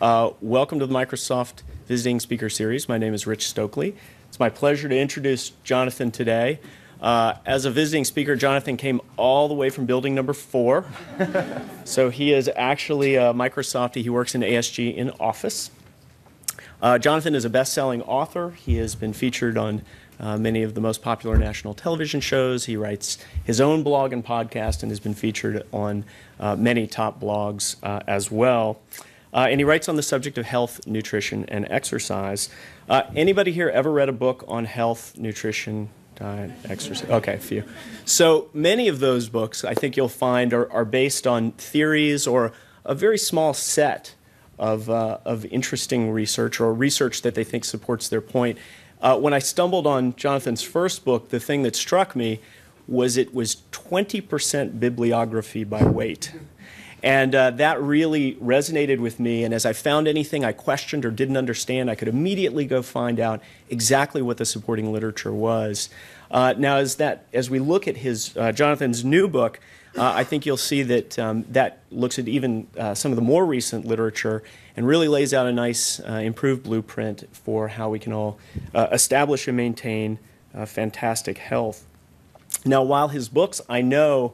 Welcome to the Microsoft Visiting Speaker Series. My name is Rich Stokely. It's my pleasure to introduce Jonathan today. As a visiting speaker, Jonathan came all the way from building number 4. So he is actually a Microsoftie. He works in ASG in office. Jonathan is a best-selling author. He has been featured on many of the most popular national television shows. He writes his own blog and podcast and has been featured on many top blogs as well. And he writes on the subject of health, nutrition, and exercise. Anybody here ever read a book on health, nutrition, diet, exercise? Okay, a few. So many of those books, I think you'll find, are based on theories or a very small set of interesting research or research that they think supports their point. When I stumbled on Jonathan's first book, the thing that struck me was it was 20% bibliography by weight. And that really resonated with me, and as I found anything I questioned or didn't understand, I could immediately go find out exactly what the supporting literature was. Now, as we look at Jonathan's new book, I think you'll see that that looks at even some of the more recent literature and really lays out a nice improved blueprint for how we can all establish and maintain fantastic health. Now, while his books, I know,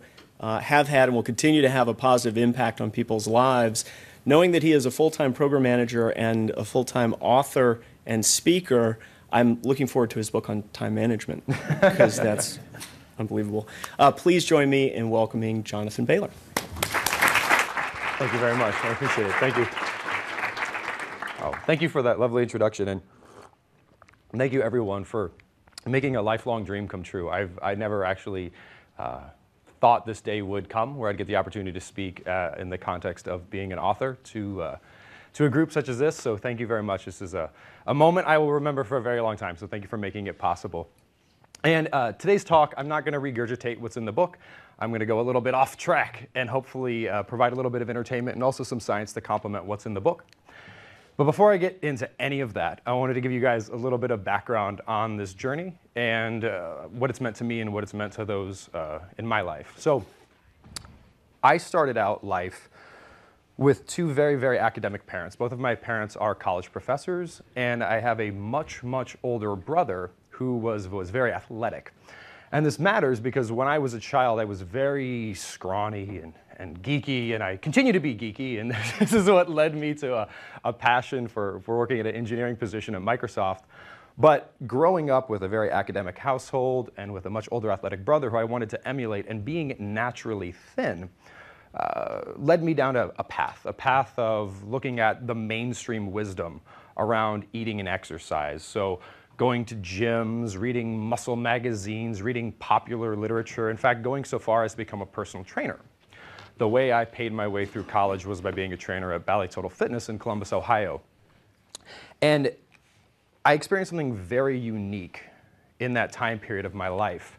have had and will continue to have a positive impact on people's lives, knowing that he is a full-time program manager and a full-time author and speaker, I'm looking forward to his book on time management because that's unbelievable. Please join me in welcoming Jonathan Bailor. Thank you very much. I appreciate it. Thank you. Oh, thank you for that lovely introduction, and thank you everyone for making a lifelong dream come true. I never actually thought this day would come where I'd get the opportunity to speak in the context of being an author to a group such as this. So thank you very much. This is a moment I will remember for a very long time. So thank you for making it possible. And today's talk, I'm not going to regurgitate what's in the book. I'm going to go a little bit off track and hopefully provide a little bit of entertainment and also some science to complement what's in the book. But before I get into any of that, I wanted to give you guys a little bit of background on this journey and what it's meant to me and what it's meant to those in my life. So I started out life with two very, very academic parents. Both of my parents are college professors, and I have a much, much older brother who was very athletic. And this matters because when I was a child, I was very scrawny and geeky, and I continue to be geeky, and this is what led me to a passion for working at an engineering position at Microsoft. But growing up with a very academic household and with a much older athletic brother who I wanted to emulate and being naturally thin led me down a path of looking at the mainstream wisdom around eating and exercise. So going to gyms, reading muscle magazines, reading popular literature, in fact, going so far as to become a personal trainer. The way I paid my way through college was by being a trainer at Ballet Total Fitness in Columbus, Ohio. And I experienced something very unique in that time period of my life.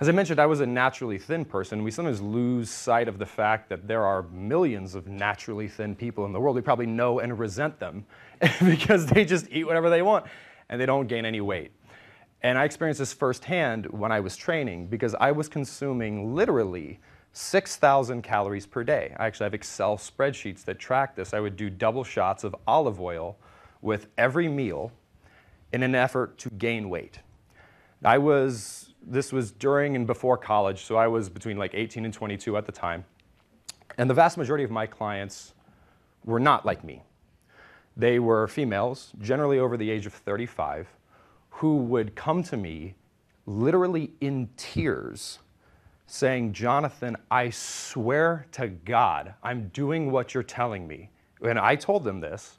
As I mentioned, I was a naturally thin person. We sometimes lose sight of the fact that there are millions of naturally thin people in the world. We probably know and resent them because they just eat whatever they want and they don't gain any weight. And I experienced this firsthand when I was training because I was consuming literally 6,000 calories per day. I actually have Excel spreadsheets that track this. I would do double shots of olive oil with every meal in an effort to gain weight. This was during and before college, so I was between like 18 and 22 at the time. And the vast majority of my clients were not like me. They were females, generally over the age of 35, who would come to me literally in tears saying, "Jonathan, I swear to God, I'm doing what you're telling me." And I told them this: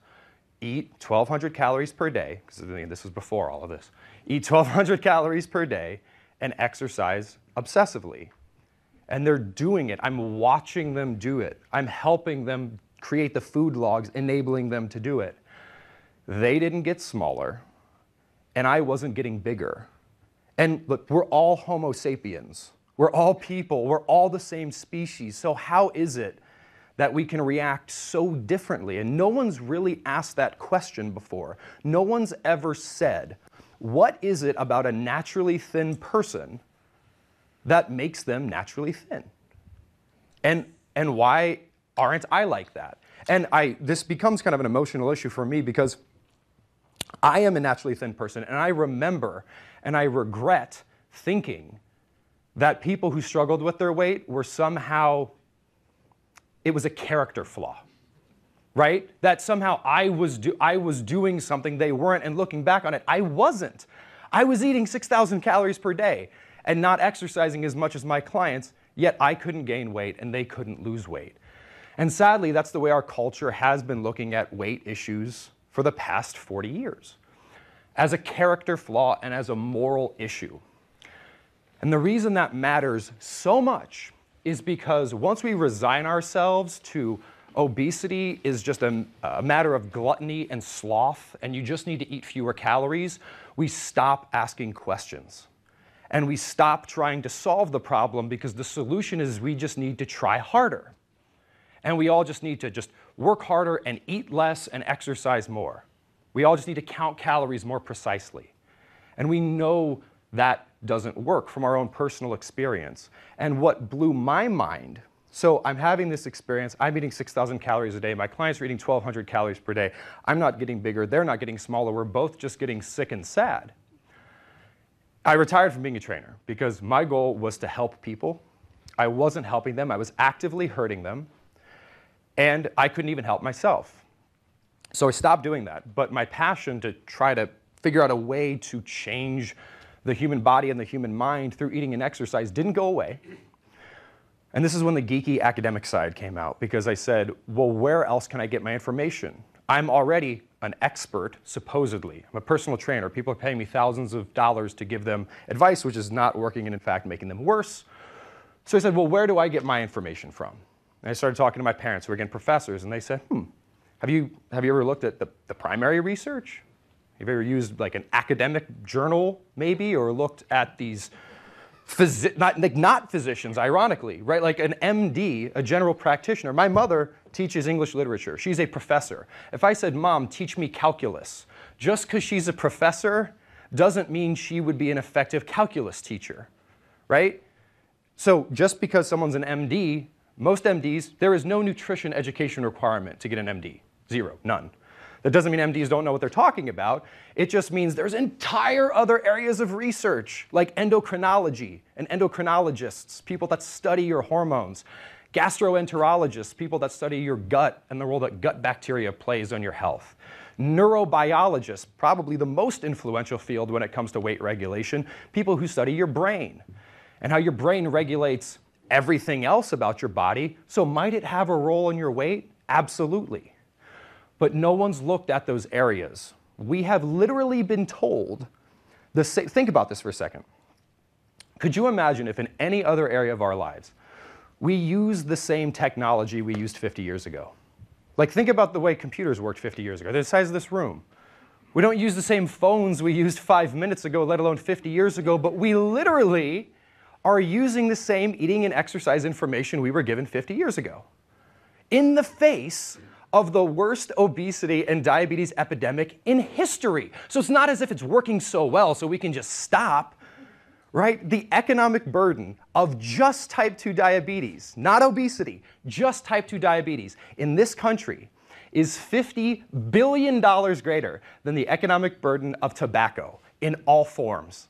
eat 1,200 calories per day, because this was before all of this, eat 1,200 calories per day and exercise obsessively. And they're doing it. I'm watching them do it. I'm helping them create the food logs, enabling them to do it. They didn't get smaller, and I wasn't getting bigger. And look, we're all Homo sapiens. We're all people, we're all the same species, so how is it that we can react so differently? And no one's really asked that question before. No one's ever said, what is it about a naturally thin person that makes them naturally thin? And why aren't I like that? And this becomes kind of an emotional issue for me because I am a naturally thin person, and I remember and I regret thinking that people who struggled with their weight were somehow, it was a character flaw, right? That somehow I was doing something they weren't, and looking back on it, I wasn't. I was eating 6,000 calories per day and not exercising as much as my clients, yet I couldn't gain weight and they couldn't lose weight. And sadly, that's the way our culture has been looking at weight issues for the past 40 years, as a character flaw and as a moral issue. And the reason that matters so much is because once we resign ourselves to obesity is just a matter of gluttony and sloth, and you just need to eat fewer calories, we stop asking questions. And we stop trying to solve the problem, because the solution is we just need to try harder. And we all just need to just work harder and eat less and exercise more. We all just need to count calories more precisely. And we know that doesn't work from our own personal experience. And what blew my mind, so I'm having this experience, I'm eating 6,000 calories a day, my clients are eating 1,200 calories per day, I'm not getting bigger, they're not getting smaller, we're both just getting sick and sad. I retired from being a trainer because my goal was to help people. I wasn't helping them, I was actively hurting them, and I couldn't even help myself. So I stopped doing that, but my passion to try to figure out a way to change the human body and the human mind through eating and exercise didn't go away. And this is when the geeky academic side came out, because I said, well, where else can I get my information? I'm already an expert, supposedly. I'm a personal trainer. People are paying me thousands of dollars to give them advice, which is not working and, in fact, making them worse. So I said, well, where do I get my information from? And I started talking to my parents, who were, again, professors, and they said, have you ever looked at the primary research? Have you ever used like an academic journal, maybe, or looked at these, not physicians, ironically, right? Like an MD, a general practitioner. My mother teaches English literature. She's a professor. If I said, Mom, teach me calculus, just because she's a professor doesn't mean she would be an effective calculus teacher, right? So just because someone's an MD, most MDs, there is no nutrition education requirement to get an MD. Zero, none. That doesn't mean MDs don't know what they're talking about. It just means there's entire other areas of research, like endocrinology and endocrinologists, people that study your hormones, gastroenterologists, people that study your gut and the role that gut bacteria plays on your health, neurobiologists, probably the most influential field when it comes to weight regulation, people who study your brain and how your brain regulates everything else about your body. So might it have a role in your weight? Absolutely. But no one's looked at those areas. We have literally been told, think about this for a second. Could you imagine if in any other area of our lives, we used the same technology we used 50 years ago? Like, think about the way computers worked 50 years ago. They're the size of this room. We don't use the same phones we used 5 minutes ago, let alone 50 years ago, but we literally are using the same eating and exercise information we were given 50 years ago. In the face of the worst obesity and diabetes epidemic in history. So it's not as if it's working so well so we can just stop, right? The economic burden of just type 2 diabetes, not obesity, just type 2 diabetes in this country is $50 billion greater than the economic burden of tobacco in all forms.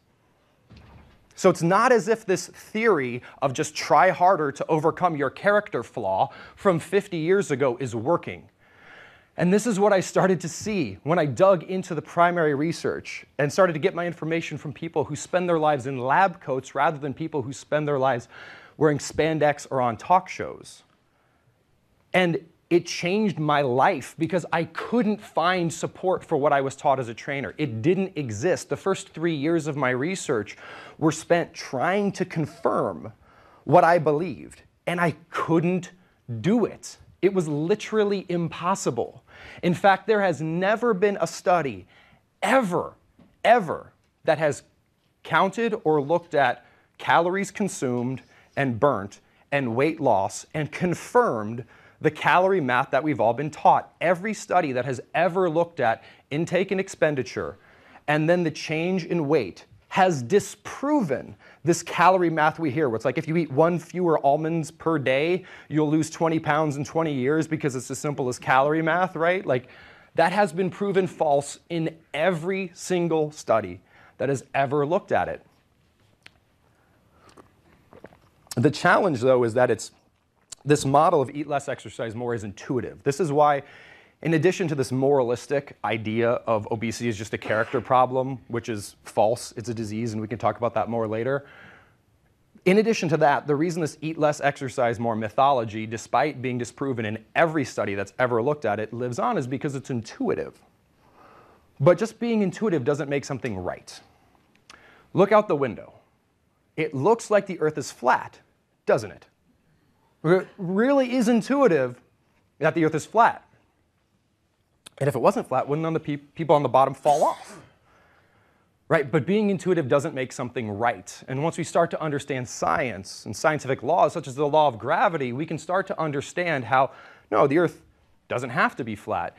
So it's not as if this theory of just try harder to overcome your character flaw from 50 years ago is working. And this is what I started to see when I dug into the primary research and started to get my information from people who spend their lives in lab coats rather than people who spend their lives wearing spandex or on talk shows. And it changed my life because I couldn't find support for what I was taught as a trainer. It didn't exist. The first 3 years of my research were spent trying to confirm what I believed, and I couldn't do it. It was literally impossible. In fact, there has never been a study ever, that has counted or looked at calories consumed and burnt and weight loss and confirmed the calorie math that we've all been taught. Every study that has ever looked at intake and expenditure and then the change in weight has disproven this calorie math we hear, where it's like if you eat one fewer almonds per day, you'll lose 20 pounds in 20 years because it's as simple as calorie math, right? Like, that has been proven false in every single study that has ever looked at it. The challenge, though, is that it's this model of eat less, exercise more is intuitive. This is why, in addition to this moralistic idea of obesity is just a character problem, which is false, it's a disease, and we can talk about that more later. In addition to that, the reason this eat less, exercise more mythology, despite being disproven in every study that's ever looked at it, lives on is because it's intuitive. But just being intuitive doesn't make something right. Look out the window. It looks like the Earth is flat, doesn't it? It really is intuitive that the Earth is flat. And if it wasn't flat, wouldn't the people on the bottom fall off? Right? But being intuitive doesn't make something right. And once we start to understand science and scientific laws, such as the law of gravity, we can start to understand how, no, the Earth doesn't have to be flat.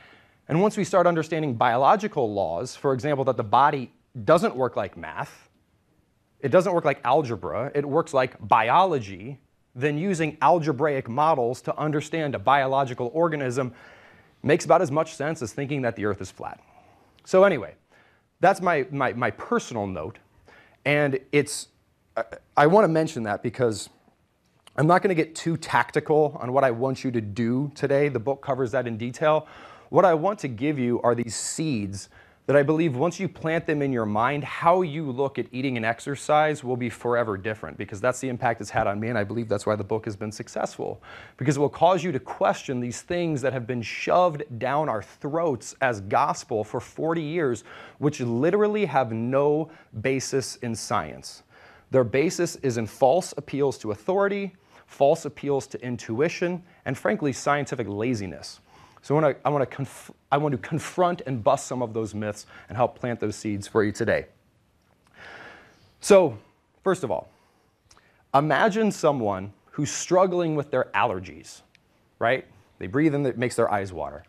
And once we start understanding biological laws, for example, that the body doesn't work like math, it doesn't work like algebra, it works like biology, then using algebraic models to understand a biological organism makes about as much sense as thinking that the Earth is flat. So anyway, that's my personal note, and it's, I want to mention that because I'm not going to get too tactical on what I want you to do today. The book covers that in detail. What I want to give you are these seeds that I believe once you plant them in your mind, how you look at eating and exercise will be forever different, because that's the impact it's had on me, and I believe that's why the book has been successful, because it will cause you to question these things that have been shoved down our throats as gospel for 40 years, which literally have no basis in science. Their basis is in false appeals to authority, false appeals to intuition, and frankly, scientific laziness. So I want to confront and bust some of those myths and help plant those seeds for you today. So, first of all, imagine someone who's struggling with their allergies, right? They breathe in, that makes their eyes water.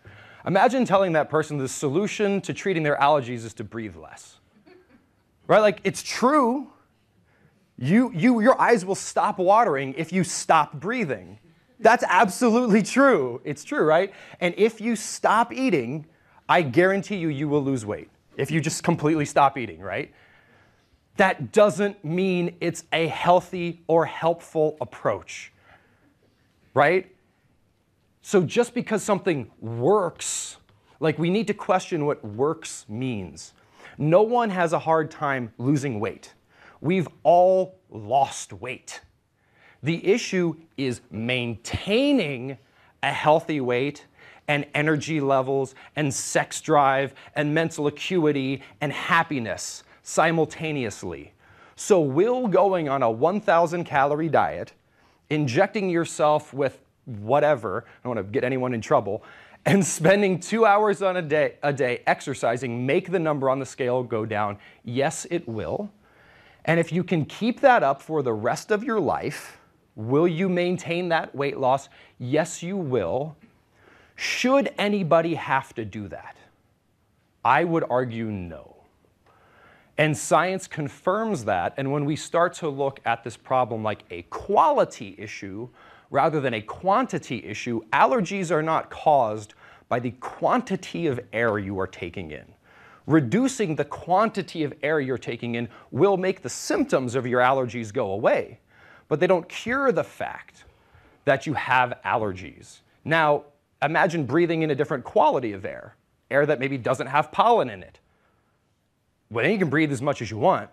Imagine telling that person the solution to treating their allergies is to breathe less, right? Like, it's true. Your eyes will stop watering if you stop breathing. That's absolutely true. It's true, right? And if you stop eating, I guarantee you, you will lose weight. If you just completely stop eating, right? That doesn't mean it's a healthy or helpful approach, right? So just because something works, like, we need to question what works means. No one has a hard time losing weight. We've all lost weight. The issue is maintaining a healthy weight and energy levels and sex drive and mental acuity and happiness simultaneously. So will going on a 1,000 calorie diet, injecting yourself with whatever, I don't want to get anyone in trouble, and spending 2 hours on a day exercising make the number on the scale go down? Yes, it will. And if you can keep that up for the rest of your life, will you maintain that weight loss? Yes, you will. Should anybody have to do that? I would argue no. And science confirms that. And when we start to look at this problem like a quality issue rather than a quantity issue, allergies are not caused by the quantity of air you are taking in. Reducing the quantity of air you're taking in will make the symptoms of your allergies go away, but they don't cure the fact that you have allergies. Now, imagine breathing in a different quality of air, air that maybe doesn't have pollen in it. Well, then you can breathe as much as you want,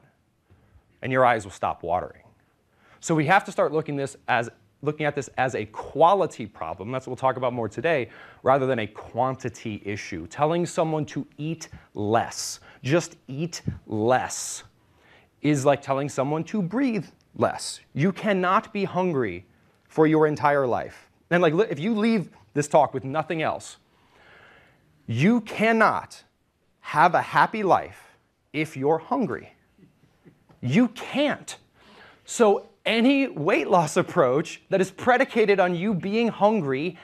and your eyes will stop watering. So we have to start looking at this as a quality problem, that's what we'll talk about more today, rather than a quantity issue. Telling someone to eat less, just eat less, is like telling someone to breathe less. You cannot be hungry for your entire life. And like, if you leave this talk with nothing else, you cannot have a happy life if you're hungry. You can't. So any weight loss approach that is predicated on you being hungry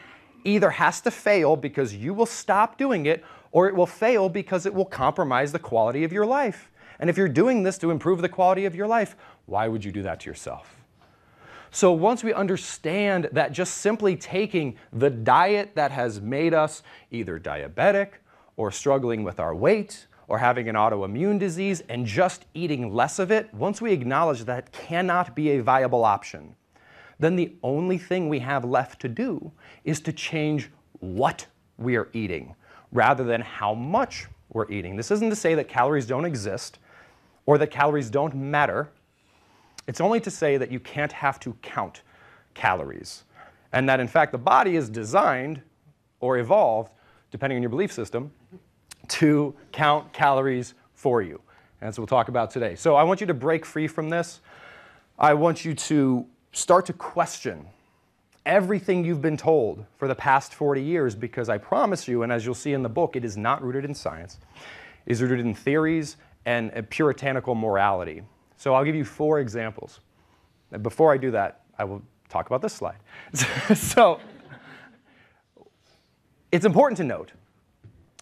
either has to fail because you will stop doing it, or it will fail because it will compromise the quality of your life. And if you're doing this to improve the quality of your life, why would you do that to yourself? So once we understand that just simply taking the diet that has made us either diabetic or struggling with our weight or having an autoimmune disease and just eating less of it, once we acknowledge that cannot be a viable option, then the only thing we have left to do is to change what we are eating rather than how much we're eating. This isn't to say that calories don't exist or that calories don't matter. It's only to say that you can't have to count calories, and that in fact the body is designed or evolved, depending on your belief system, to count calories for you. And that's what we'll talk about today. So I want you to break free from this. I want you to start to question everything you've been told for the past 40 years, because I promise you, and as you'll see in the book, it is not rooted in science. It is rooted in theories and a puritanical morality. So I'll give you 4 examples. Before I do that, I will talk about this slide. So it's important to note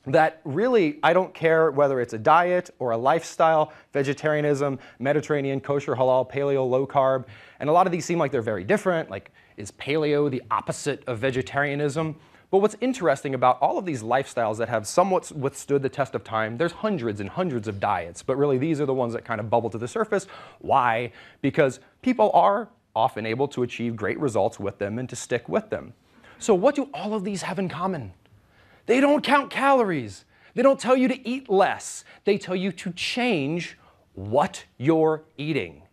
that really I don't care whether it's a diet or a lifestyle, vegetarianism, Mediterranean, kosher, halal, paleo, low carb, and a lot of these seem like they're very different, like is paleo the opposite of vegetarianism? But what's interesting about all of these lifestyles that have somewhat withstood the test of time, there's hundreds and hundreds of diets, but really these are the ones that kind of bubble to the surface. Why? Because people are often able to achieve great results with them and to stick with them. So what do all of these have in common? They don't count calories. They don't tell you to eat less. They tell you to change what you're eating.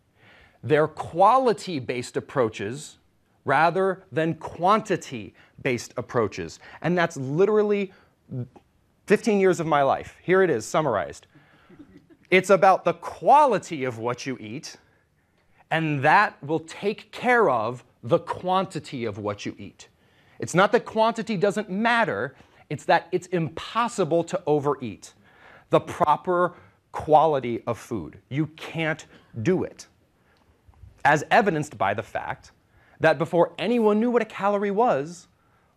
They're quality-based approaches rather than quantity-based approaches. And that's literally 15 years of my life. Here it is, summarized. It's about the quality of what you eat, and that will take care of the quantity of what you eat. It's not that quantity doesn't matter, it's that it's impossible to overeat the proper quality of food. You can't do it, as evidenced by the fact that before anyone knew what a calorie was,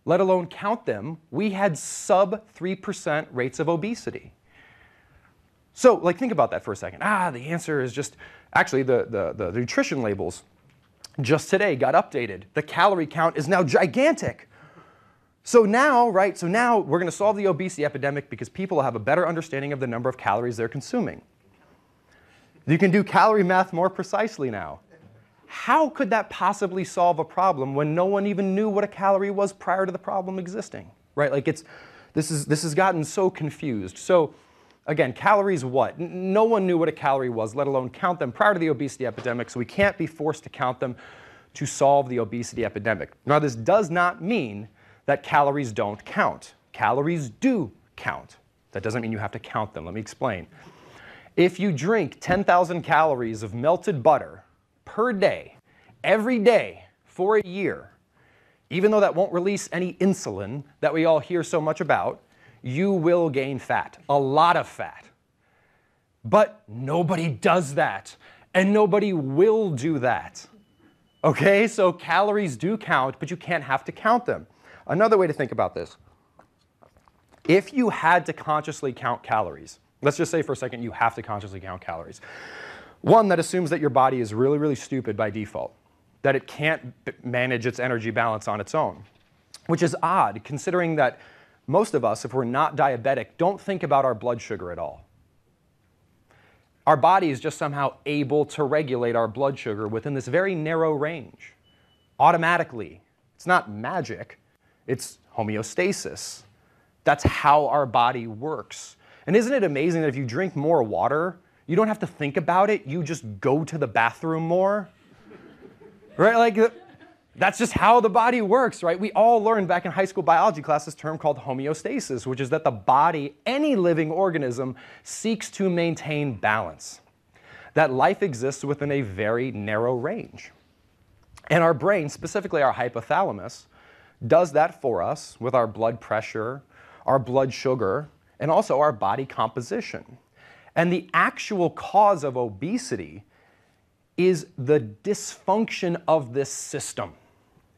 let alone count them, we had sub 3% rates of obesity. So like, think about that for a second. The answer is just, actually the nutrition labels just today got updated. The calorie count is now gigantic. So now, right, so now we're gonna solve the obesity epidemic because people have a better understanding of the number of calories they're consuming. You can do calorie math more precisely now. How could that possibly solve a problem when no one even knew what a calorie was prior to the problem existing, right? Like it's, this has gotten so confused. So again, calories what? No one knew what a calorie was, let alone count them prior to the obesity epidemic, so we can't be forced to count them to solve the obesity epidemic. Now this does not mean that calories don't count. Calories do count. That doesn't mean you have to count them. Let me explain. If you drink 10,000 calories of melted butter per day, every day, for a year, even though that won't release any insulin that we all hear so much about, you will gain fat, a lot of fat. But nobody does that, and nobody will do that. Okay, so calories do count, but you can't have to count them. Another way to think about this, if you had to consciously count calories, let's just say for a second you have to consciously count calories. One, that assumes that your body is really, really stupid by default, that it can't manage its energy balance on its own, which is odd considering that most of us, if we're not diabetic, don't think about our blood sugar at all. Our body is just somehow able to regulate our blood sugar within this very narrow range, automatically. It's not magic, it's homeostasis. That's how our body works. And isn't it amazing that if you drink more water, you don't have to think about it, you just go to the bathroom more, right? Like, that's just how the body works, right? We all learned back in high school biology class this term called homeostasis, which is that the body, any living organism, seeks to maintain balance. That life exists within a very narrow range. And our brain, specifically our hypothalamus, does that for us with our blood pressure, our blood sugar, and also our body composition. And the actual cause of obesity is the dysfunction of this system.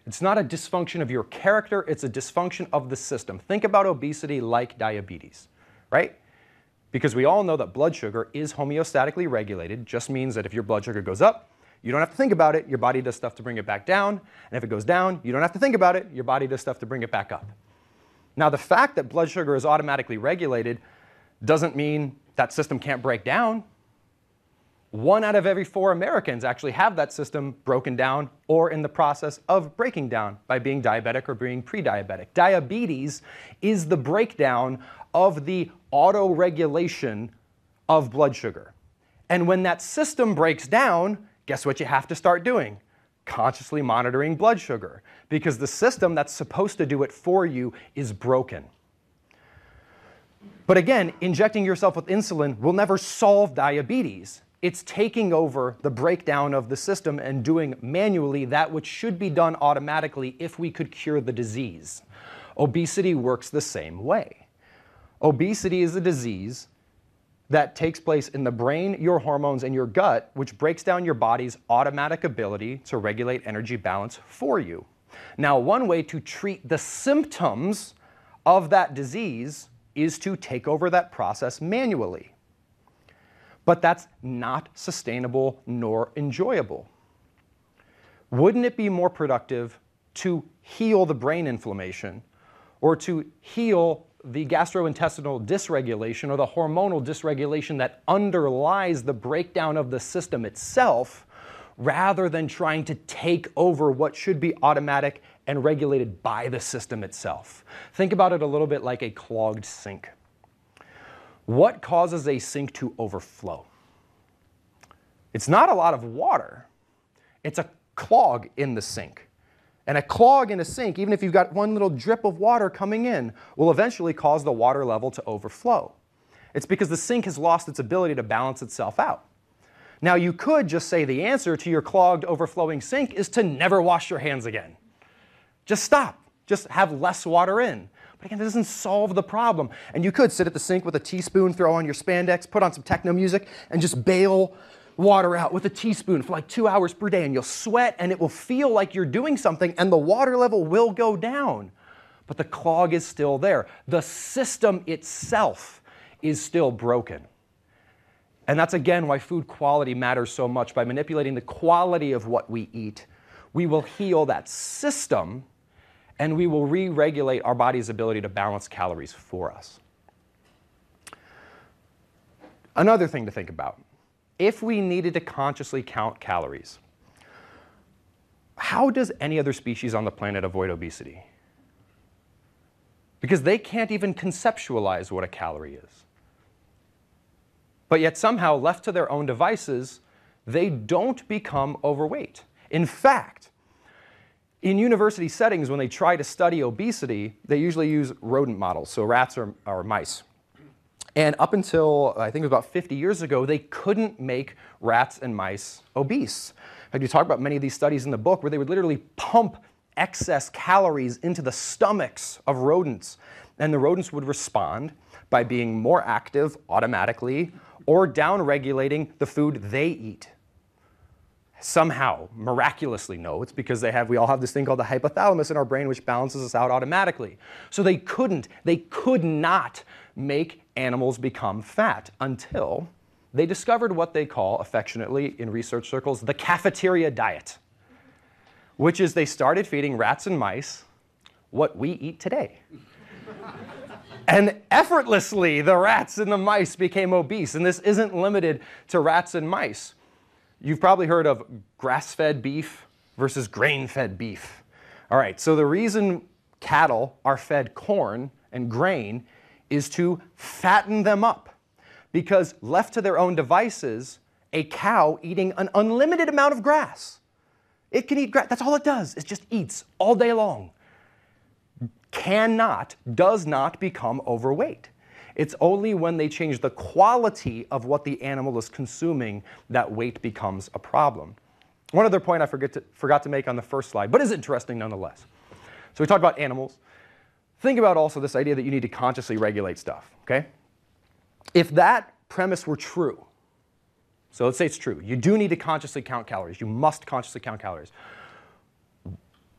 It's not a dysfunction of your character, it's a dysfunction of the system. Think about obesity like diabetes, right? Because we all know that blood sugar is homeostatically regulated, just means that if your blood sugar goes up, you don't have to think about it, your body does stuff to bring it back down, and if it goes down, you don't have to think about it, your body does stuff to bring it back up. Now, the fact that blood sugar is automatically regulated doesn't mean that system can't break down. 1 out of every 4 Americans actually have that system broken down or in the process of breaking down by being diabetic or being pre-diabetic. Diabetes is the breakdown of the auto-regulation of blood sugar. And when that system breaks down, guess what you have to start doing? Consciously monitoring blood sugar, because the system that's supposed to do it for you is broken. But again, injecting yourself with insulin will never solve diabetes. It's taking over the breakdown of the system and doing manually that which should be done automatically if we could cure the disease. Obesity works the same way. Obesity is a disease that takes place in the brain, your hormones, and your gut, which breaks down your body's automatic ability to regulate energy balance for you. Now, one way to treat the symptoms of that disease is to take over that process manually. But that's not sustainable nor enjoyable. Wouldn't it be more productive to heal the brain inflammation or to heal the gastrointestinal dysregulation or the hormonal dysregulation that underlies the breakdown of the system itself, rather than trying to take over what should be automatic and regulated by the system itself? Think about it a little bit like a clogged sink. What causes a sink to overflow? It's not a lot of water. It's a clog in the sink. And a clog in a sink, even if you've got one little drip of water coming in, will eventually cause the water level to overflow. It's because the sink has lost its ability to balance itself out. Now, you could just say the answer to your clogged, overflowing sink is to never wash your hands again. Just stop. Just have less water in. But again, that doesn't solve the problem. And you could sit at the sink with a teaspoon, throw on your spandex, put on some techno music, and just bail water out with a teaspoon for like 2 hours per day, and you'll sweat and it will feel like you're doing something and the water level will go down. But the clog is still there. The system itself is still broken. And that's again why food quality matters so much. By manipulating the quality of what we eat, we will heal that system and we will re-regulate our body's ability to balance calories for us. Another thing to think about. If we needed to consciously count calories, how does any other species on the planet avoid obesity? Because they can't even conceptualize what a calorie is. But yet somehow, left to their own devices, they don't become overweight. In fact, in university settings, when they try to study obesity, they usually use rodent models, so rats or mice. And up until, I think it was about 50 years ago, they couldn't make rats and mice obese. And you talk about many of these studies in the book where they would literally pump excess calories into the stomachs of rodents. And the rodents would respond by being more active automatically or down-regulating the food they eat. Somehow, miraculously, no, it's because we all have this thing called the hypothalamus in our brain, which balances us out automatically. So they could not make animals become fat until they discovered what they call, affectionately in research circles, the cafeteria diet, which is they started feeding rats and mice what we eat today. And effortlessly, the rats and the mice became obese. And this isn't limited to rats and mice. You've probably heard of grass-fed beef versus grain-fed beef. All right, so the reason cattle are fed corn and grain is to fatten them up, because left to their own devices, a cow eating an unlimited amount of grass, it can eat grass, that's all it does, it just eats all day long, does not become overweight. It's only when they change the quality of what the animal is consuming that weight becomes a problem. One other point I forgot to make on the first slide, but is interesting nonetheless. So we talked about animals. Think about also this idea that you need to consciously regulate stuff, okay? If that premise were true, so let's say it's true, you do need to consciously count calories, you must consciously count calories.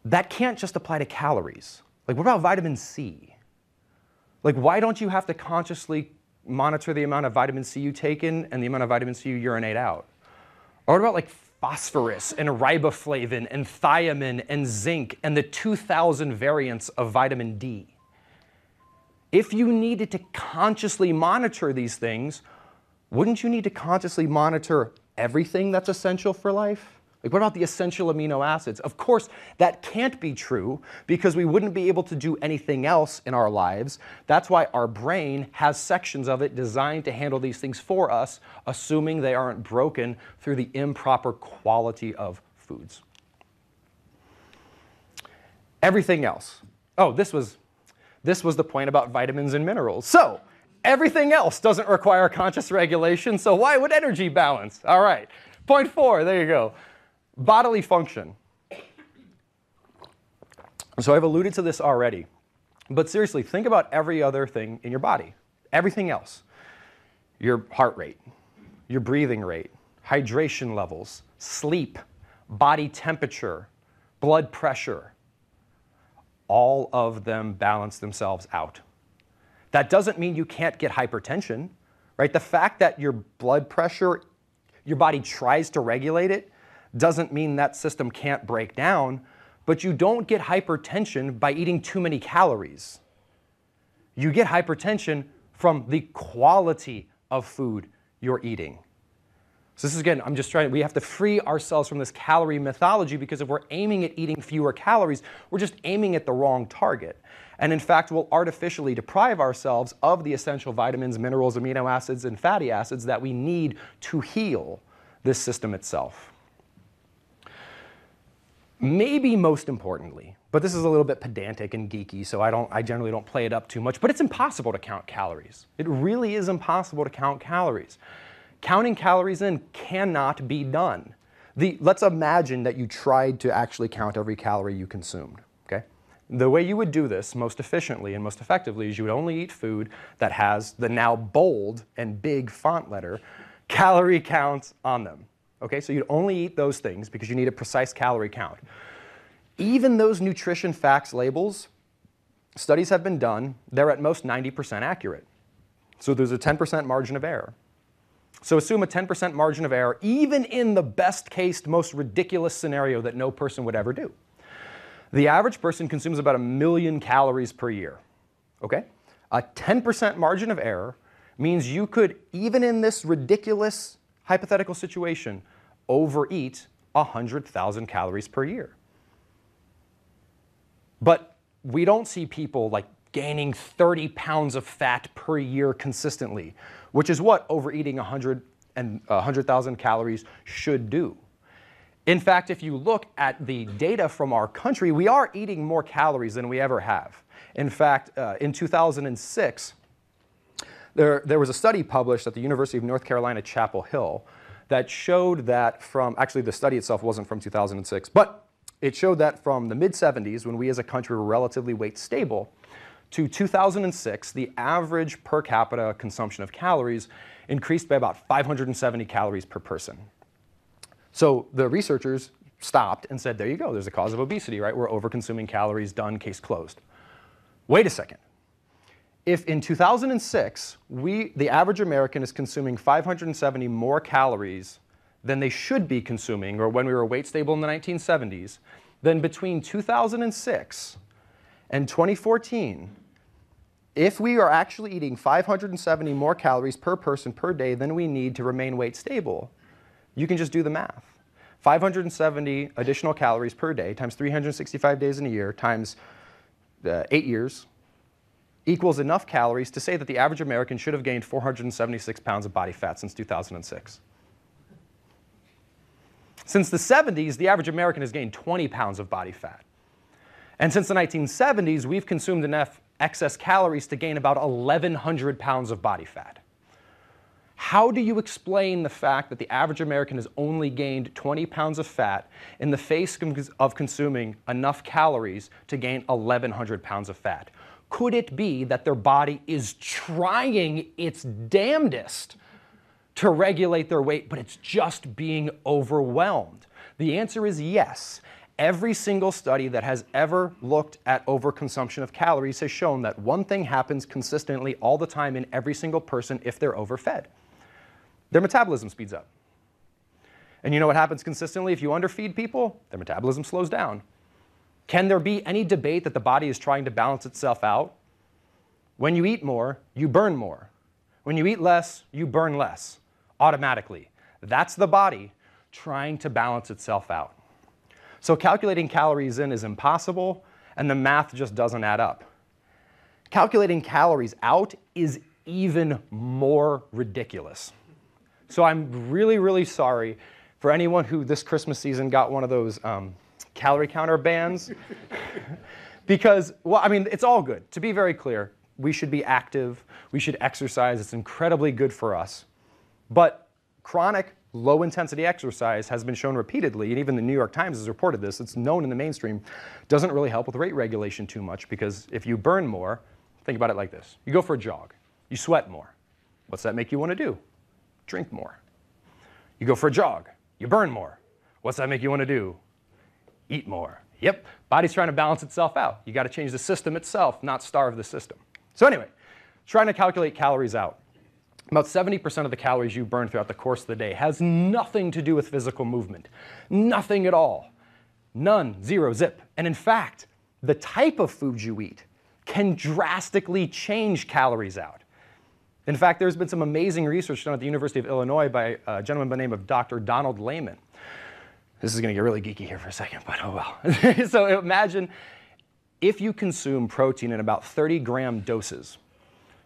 That can't just apply to calories. Like, what about vitamin C? Like, why don't you have to consciously monitor the amount of vitamin C you take in and the amount of vitamin C you urinate out? Or what about like phosphorus and riboflavin and thiamine and zinc and the 2,000 variants of vitamin D? If you needed to consciously monitor these things, wouldn't you need to consciously monitor everything that's essential for life? Like, what about the essential amino acids? Of course, that can't be true because we wouldn't be able to do anything else in our lives. That's why our brain has sections of it designed to handle these things for us, assuming they aren't broken through the improper quality of foods. Everything else. Oh, this was the point about vitamins and minerals. So everything else doesn't require conscious regulation, so why would energy balance? All right, point four, there you go. Bodily function. So I've alluded to this already, but seriously, think about every other thing in your body, everything else. Your heart rate, your breathing rate, hydration levels, sleep, body temperature, blood pressure. All of them balance themselves out. That doesn't mean you can't get hypertension, right? The fact that your blood pressure, your body tries to regulate it, doesn't mean that system can't break down, but you don't get hypertension by eating too many calories. You get hypertension from the quality of food you're eating. So this is, again, I'm just trying, we have to free ourselves from this calorie mythology, because if we're aiming at eating fewer calories, we're just aiming at the wrong target. And in fact, we'll artificially deprive ourselves of the essential vitamins, minerals, amino acids, and fatty acids that we need to heal this system itself. Maybe most importantly, but this is a little bit pedantic and geeky, so I generally don't play it up too much, but it's impossible to count calories. It really is impossible to count calories. Counting calories in cannot be done. Let's imagine that you tried to actually count every calorie you consumed, okay? The way you would do this most efficiently and most effectively is you would only eat food that has the now bold and big font letter calorie counts on them, okay? So you'd only eat those things because you need a precise calorie count. Even those nutrition facts labels, studies have been done, they're at most 90% accurate. So there's a 10% margin of error. So assume a 10% margin of error, even in the best case, most ridiculous scenario that no person would ever do. The average person consumes about 1 million calories per year, okay? A 10% margin of error means you could, even in this ridiculous hypothetical situation, overeat 100,000 calories per year. But we don't see people like gaining 30 pounds of fat per year consistently, which is what overeating 100,000 calories should do. In fact, if you look at the data from our country, we are eating more calories than we ever have. In fact, in 2006, there was a study published at the University of North Carolina, Chapel Hill, that showed that from, actually the study itself wasn't from 2006, but it showed that from the mid-70s, when we as a country were relatively weight stable, to 2006, the average per capita consumption of calories increased by about 570 calories per person. So the researchers stopped and said, there you go, there's a cause of obesity, right? We're over-consuming calories, done, case closed. Wait a second. If in 2006, the average American is consuming 570 more calories than they should be consuming, or when we were weight stable in the 1970s, then between 2006 and 2014, if we are actually eating 570 more calories per person per day than we need to remain weight stable, you can just do the math. 570 additional calories per day times 365 days in a year times 8 years equals enough calories to say that the average American should have gained 476 pounds of body fat since 2006. Since the 70s, the average American has gained 20 pounds of body fat. And since the 1970s, we've consumed enough excess calories to gain about 1,100 pounds of body fat. How do you explain the fact that the average American has only gained 20 pounds of fat in the face of consuming enough calories to gain 1,100 pounds of fat? Could it be that their body is trying its damnedest to regulate their weight, but it's just being overwhelmed? The answer is yes. Every single study that has ever looked at overconsumption of calories has shown that one thing happens consistently all the time in every single person if they're overfed. Their metabolism speeds up. And you know what happens consistently if you underfeed people? Their metabolism slows down. Can there be any debate that the body is trying to balance itself out? When you eat more, you burn more. When you eat less, you burn less, automatically. That's the body trying to balance itself out. So calculating calories in is impossible, and the math just doesn't add up. Calculating calories out is even more ridiculous. So I'm really, really sorry for anyone who this Christmas season got one of those calorie counter bands. Because, well, I mean, it's all good. To be very clear, we should be active. We should exercise. It's incredibly good for us. But chronic low-intensity exercise has been shown repeatedly, and even the New York Times has reported this, it's known in the mainstream, doesn't really help with rate regulation too much, because if you burn more, think about it like this. You go for a jog. You sweat more. What's that make you want to do? Drink more. You go for a jog. You burn more. What's that make you want to do? Eat more. Yep. Body's trying to balance itself out. You got to change the system itself, not starve the system. So anyway, trying to calculate calories out. About 70% of the calories you burn throughout the course of the day has nothing to do with physical movement. Nothing at all. None, zero, zip. And in fact, the type of food you eat can drastically change calories out. In fact, there's been some amazing research done at the University of Illinois by a gentleman by the name of Dr. Donald Layman. This is going to get really geeky here for a second, but oh well. So imagine if you consume protein in about 30-gram doses,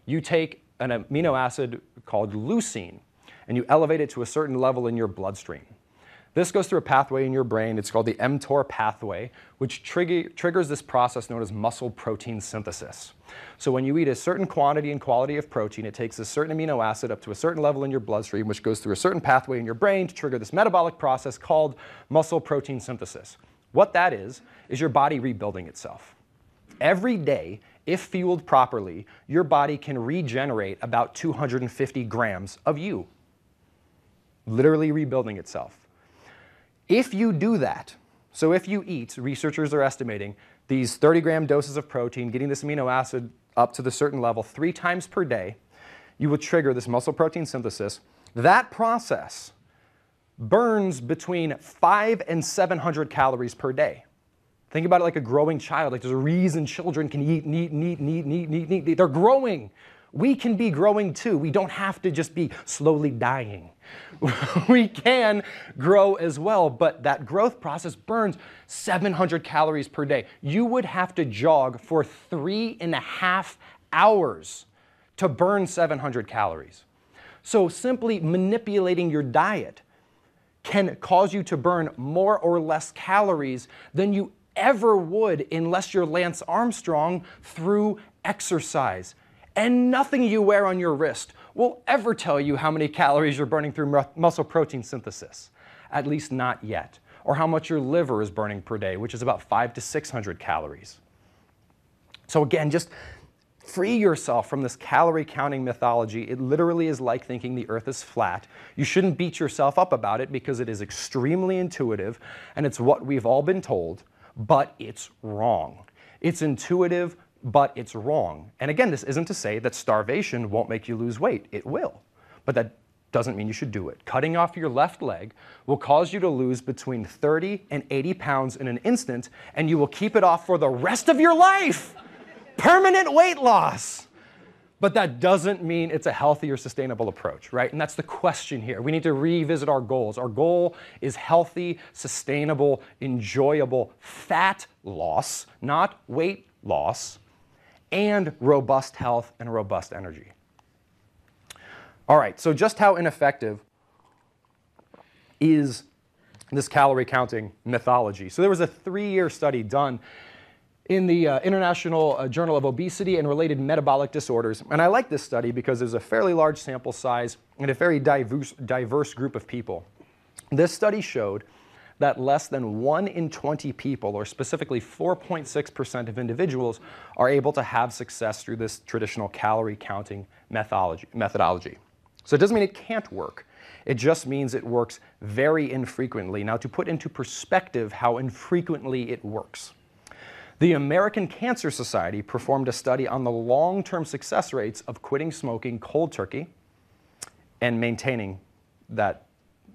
you take an amino acid called leucine, and you elevate it to a certain level in your bloodstream. This goes through a pathway in your brain. It's called the mTOR pathway, which triggers this process known as muscle protein synthesis. So when you eat a certain quantity and quality of protein, it takes a certain amino acid up to a certain level in your bloodstream, which goes through a certain pathway in your brain to trigger this metabolic process called muscle protein synthesis. What that is your body rebuilding itself. Every day, if fueled properly, your body can regenerate about 250 grams of you, literally rebuilding itself. If you do that, so if you eat, researchers are estimating, these 30-gram doses of protein, getting this amino acid up to the certain level 3 times per day, you will trigger this muscle protein synthesis. That process burns between 500 and 700 calories per day. Think about it like a growing child. Like, there's a reason children can eat, eat. They're growing. We can be growing too. We don't have to just be slowly dying. We can grow as well, but that growth process burns 700 calories per day. You would have to jog for 3.5 hours to burn 700 calories. So simply manipulating your diet can cause you to burn more or less calories than you ever would unless you're Lance Armstrong through exercise. And nothing you wear on your wrist will ever tell you how many calories you're burning through muscle protein synthesis, at least not yet, or how much your liver is burning per day, which is about 500 to 600 calories. So again, just free yourself from this calorie counting mythology. It literally is like thinking the earth is flat. You shouldn't beat yourself up about it because it is extremely intuitive and it's what we've all been told. But it's wrong. It's intuitive, but it's wrong. And again, this isn't to say that starvation won't make you lose weight. It will. But that doesn't mean you should do it. Cutting off your left leg will cause you to lose between 30 and 80 pounds in an instant, and you will keep it off for the rest of your life. Permanent weight loss. But that doesn't mean it's a healthy or sustainable approach, right? And that's the question here. We need to revisit our goals. Our goal is healthy, sustainable, enjoyable fat loss, not weight loss, and robust health and robust energy. All right, so just how ineffective is this calorie counting mythology? So there was a 3-year study done in the International Journal of Obesity and Related Metabolic Disorders. And I like this study because there's a fairly large sample size and a very diverse group of people. This study showed that less than 1 in 20 people, or specifically 4.6% of individuals, are able to have success through this traditional calorie counting methodology. So it doesn't mean it can't work. It just means it works very infrequently. Now, to put into perspective how infrequently it works, the American Cancer Society performed a study on the long-term success rates of quitting smoking cold turkey and maintaining that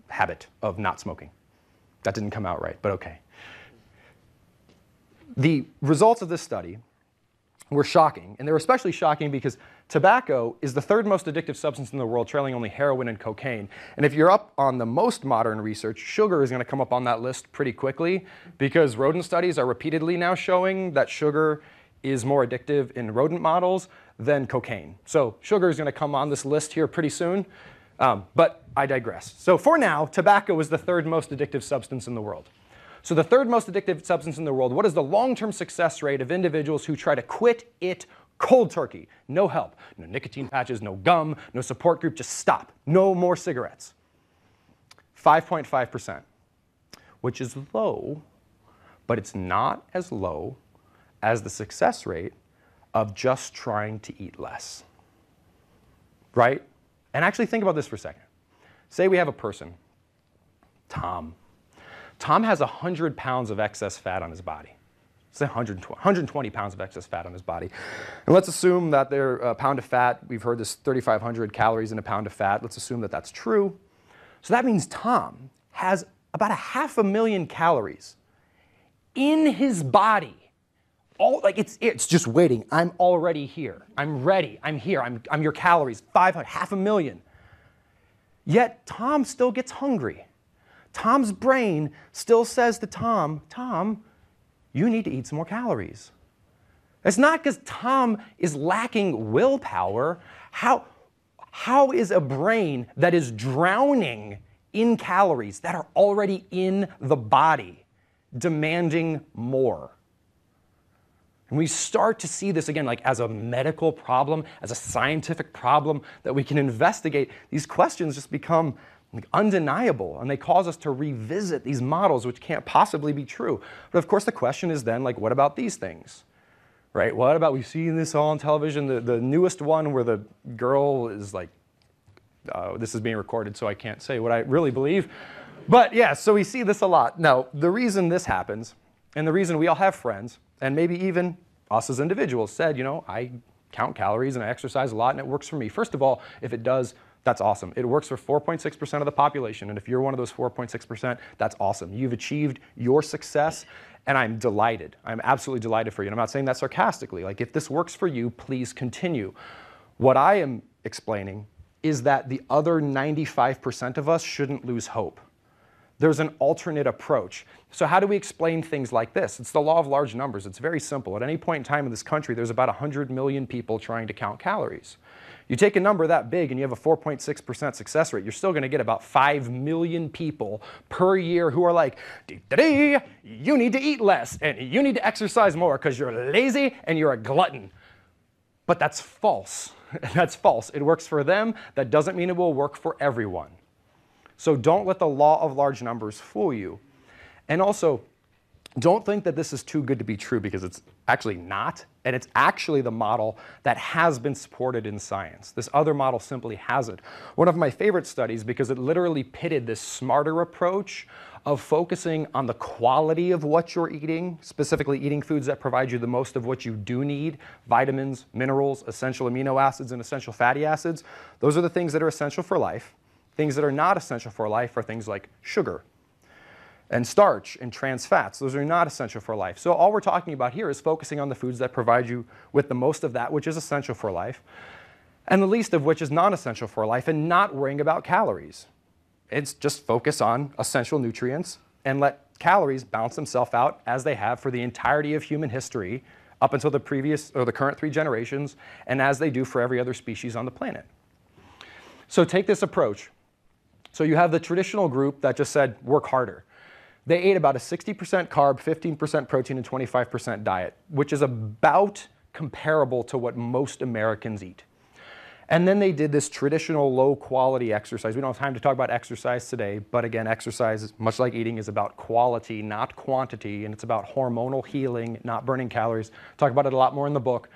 habit of not smoking. That didn't come out right, but okay. The results of this study were shocking, and they're especially shocking because tobacco is the third most addictive substance in the world, trailing only heroin and cocaine. And if you're up on the most modern research, sugar is going to come up on that list pretty quickly, because rodent studies are repeatedly now showing that sugar is more addictive in rodent models than cocaine. So sugar is going to come on this list here pretty soon, but I digress. So for now, tobacco is the third most addictive substance in the world. So the third most addictive substance in the world, what is the long-term success rate of individuals who try to quit it cold turkey? No help, no nicotine patches, no gum, no support group, just stop. No more cigarettes. 5.5%, which is low, but it's not as low as the success rate of just trying to eat less, right? And actually think about this for a second. Say we have a person, Tom. Tom has 100 pounds of excess fat on his body. Say 120 pounds of excess fat on his body. And let's assume that they're a pound of fat. We've heard this 3,500 calories in a pound of fat. Let's assume that that's true. So that means Tom has about 500,000 calories in his body. All, like it's just waiting. I'm already here. I'm ready. I'm here. I'm your calories. 500, 500,000. Yet Tom still gets hungry. Tom's brain still says to Tom, Tom, you need to eat some more calories. It's not because Tom is lacking willpower. How is a brain that is drowning in calories that are already in the body demanding more? And we start to see this again, like as a medical problem, as a scientific problem that we can investigate. These questions just become undeniable, and they cause us to revisit these models, which can't possibly be true. But of course, the question is then, like, what about these things, right? What about, we've seen this all on television, the newest one where the girl is like, this is being recorded, so I can't say what I really believe. But yeah, so we see this a lot. Now, the reason this happens, and the reason we all have friends, and maybe even us as individuals said, you know, I count calories and I exercise a lot and it works for me. First of all, if it does, that's awesome. It works for 4.6% of the population, and if you're one of those 4.6%, that's awesome. You've achieved your success, and I'm delighted. I'm absolutely delighted for you, and I'm not saying that sarcastically. Like, if this works for you, please continue. What I am explaining is that the other 95% of us shouldn't lose hope. There's an alternate approach. So how do we explain things like this? It's the law of large numbers. It's very simple. At any point in time in this country, there's about 100 million people trying to count calories. You take a number that big and you have a 4.6% success rate, you're still going to get about 5 million people per year who are like, dee-da-dee, you need to eat less and you need to exercise more because you're lazy and you're a glutton. But that's false. That's false. It works for them. That doesn't mean it will work for everyone. So don't let the law of large numbers fool you. And also, don't think that this is too good to be true, because it's actually not, and it's actually the model that has been supported in science. This other model simply hasn't. One of my favorite studies, because it literally pitted this smarter approach of focusing on the quality of what you're eating, specifically eating foods that provide you the most of what you do need, vitamins, minerals, essential amino acids, and essential fatty acids. Those are the things that are essential for life. Things that are not essential for life are things like sugar and starch and trans fats. Those are not essential for life. So all we're talking about here is focusing on the foods that provide you with the most of that which is essential for life, and the least of which is non-essential for life, and not worrying about calories. It's just focus on essential nutrients and let calories bounce themselves out as they have for the entirety of human history up until the previous or the current 3 generations, and as they do for every other species on the planet. So take this approach. So you have the traditional group that just said, work harder. They ate about a 60% carb, 15% protein, and 25% diet, which is about comparable to what most Americans eat. And then they did this traditional low-quality exercise. We don't have time to talk about exercise today, but again, exercise, much like eating, is about quality, not quantity, and it's about hormonal healing, not burning calories. Talk about it a lot more in the book.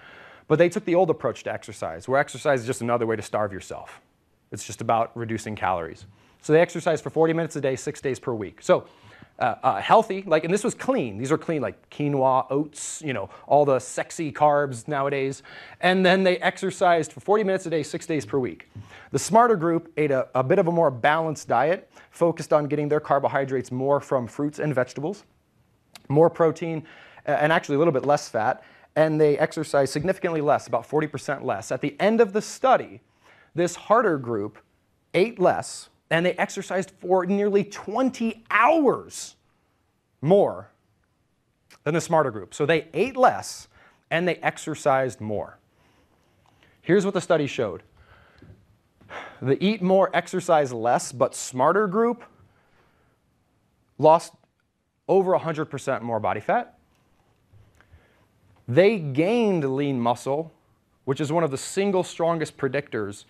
But they took the old approach to exercise, where exercise is just another way to starve yourself. It's just about reducing calories. So they exercise for 40 minutes a day, 6 days per week. So healthy, like, and this was clean. These are clean, like quinoa, oats, you know, all the sexy carbs nowadays. And then they exercised for 40 minutes a day, 6 days per week. The smarter group ate a bit of a more balanced diet, focused on getting their carbohydrates more from fruits and vegetables, more protein, and actually a little bit less fat. And they exercised significantly less, about 40% less. At the end of the study, this harder group ate less, and they exercised for nearly 20 hours more than the smarter group. So they ate less, and they exercised more. Here's what the study showed. The eat more, exercise less, but smarter group lost over 100% more body fat. They gained lean muscle, which is one of the single strongest predictors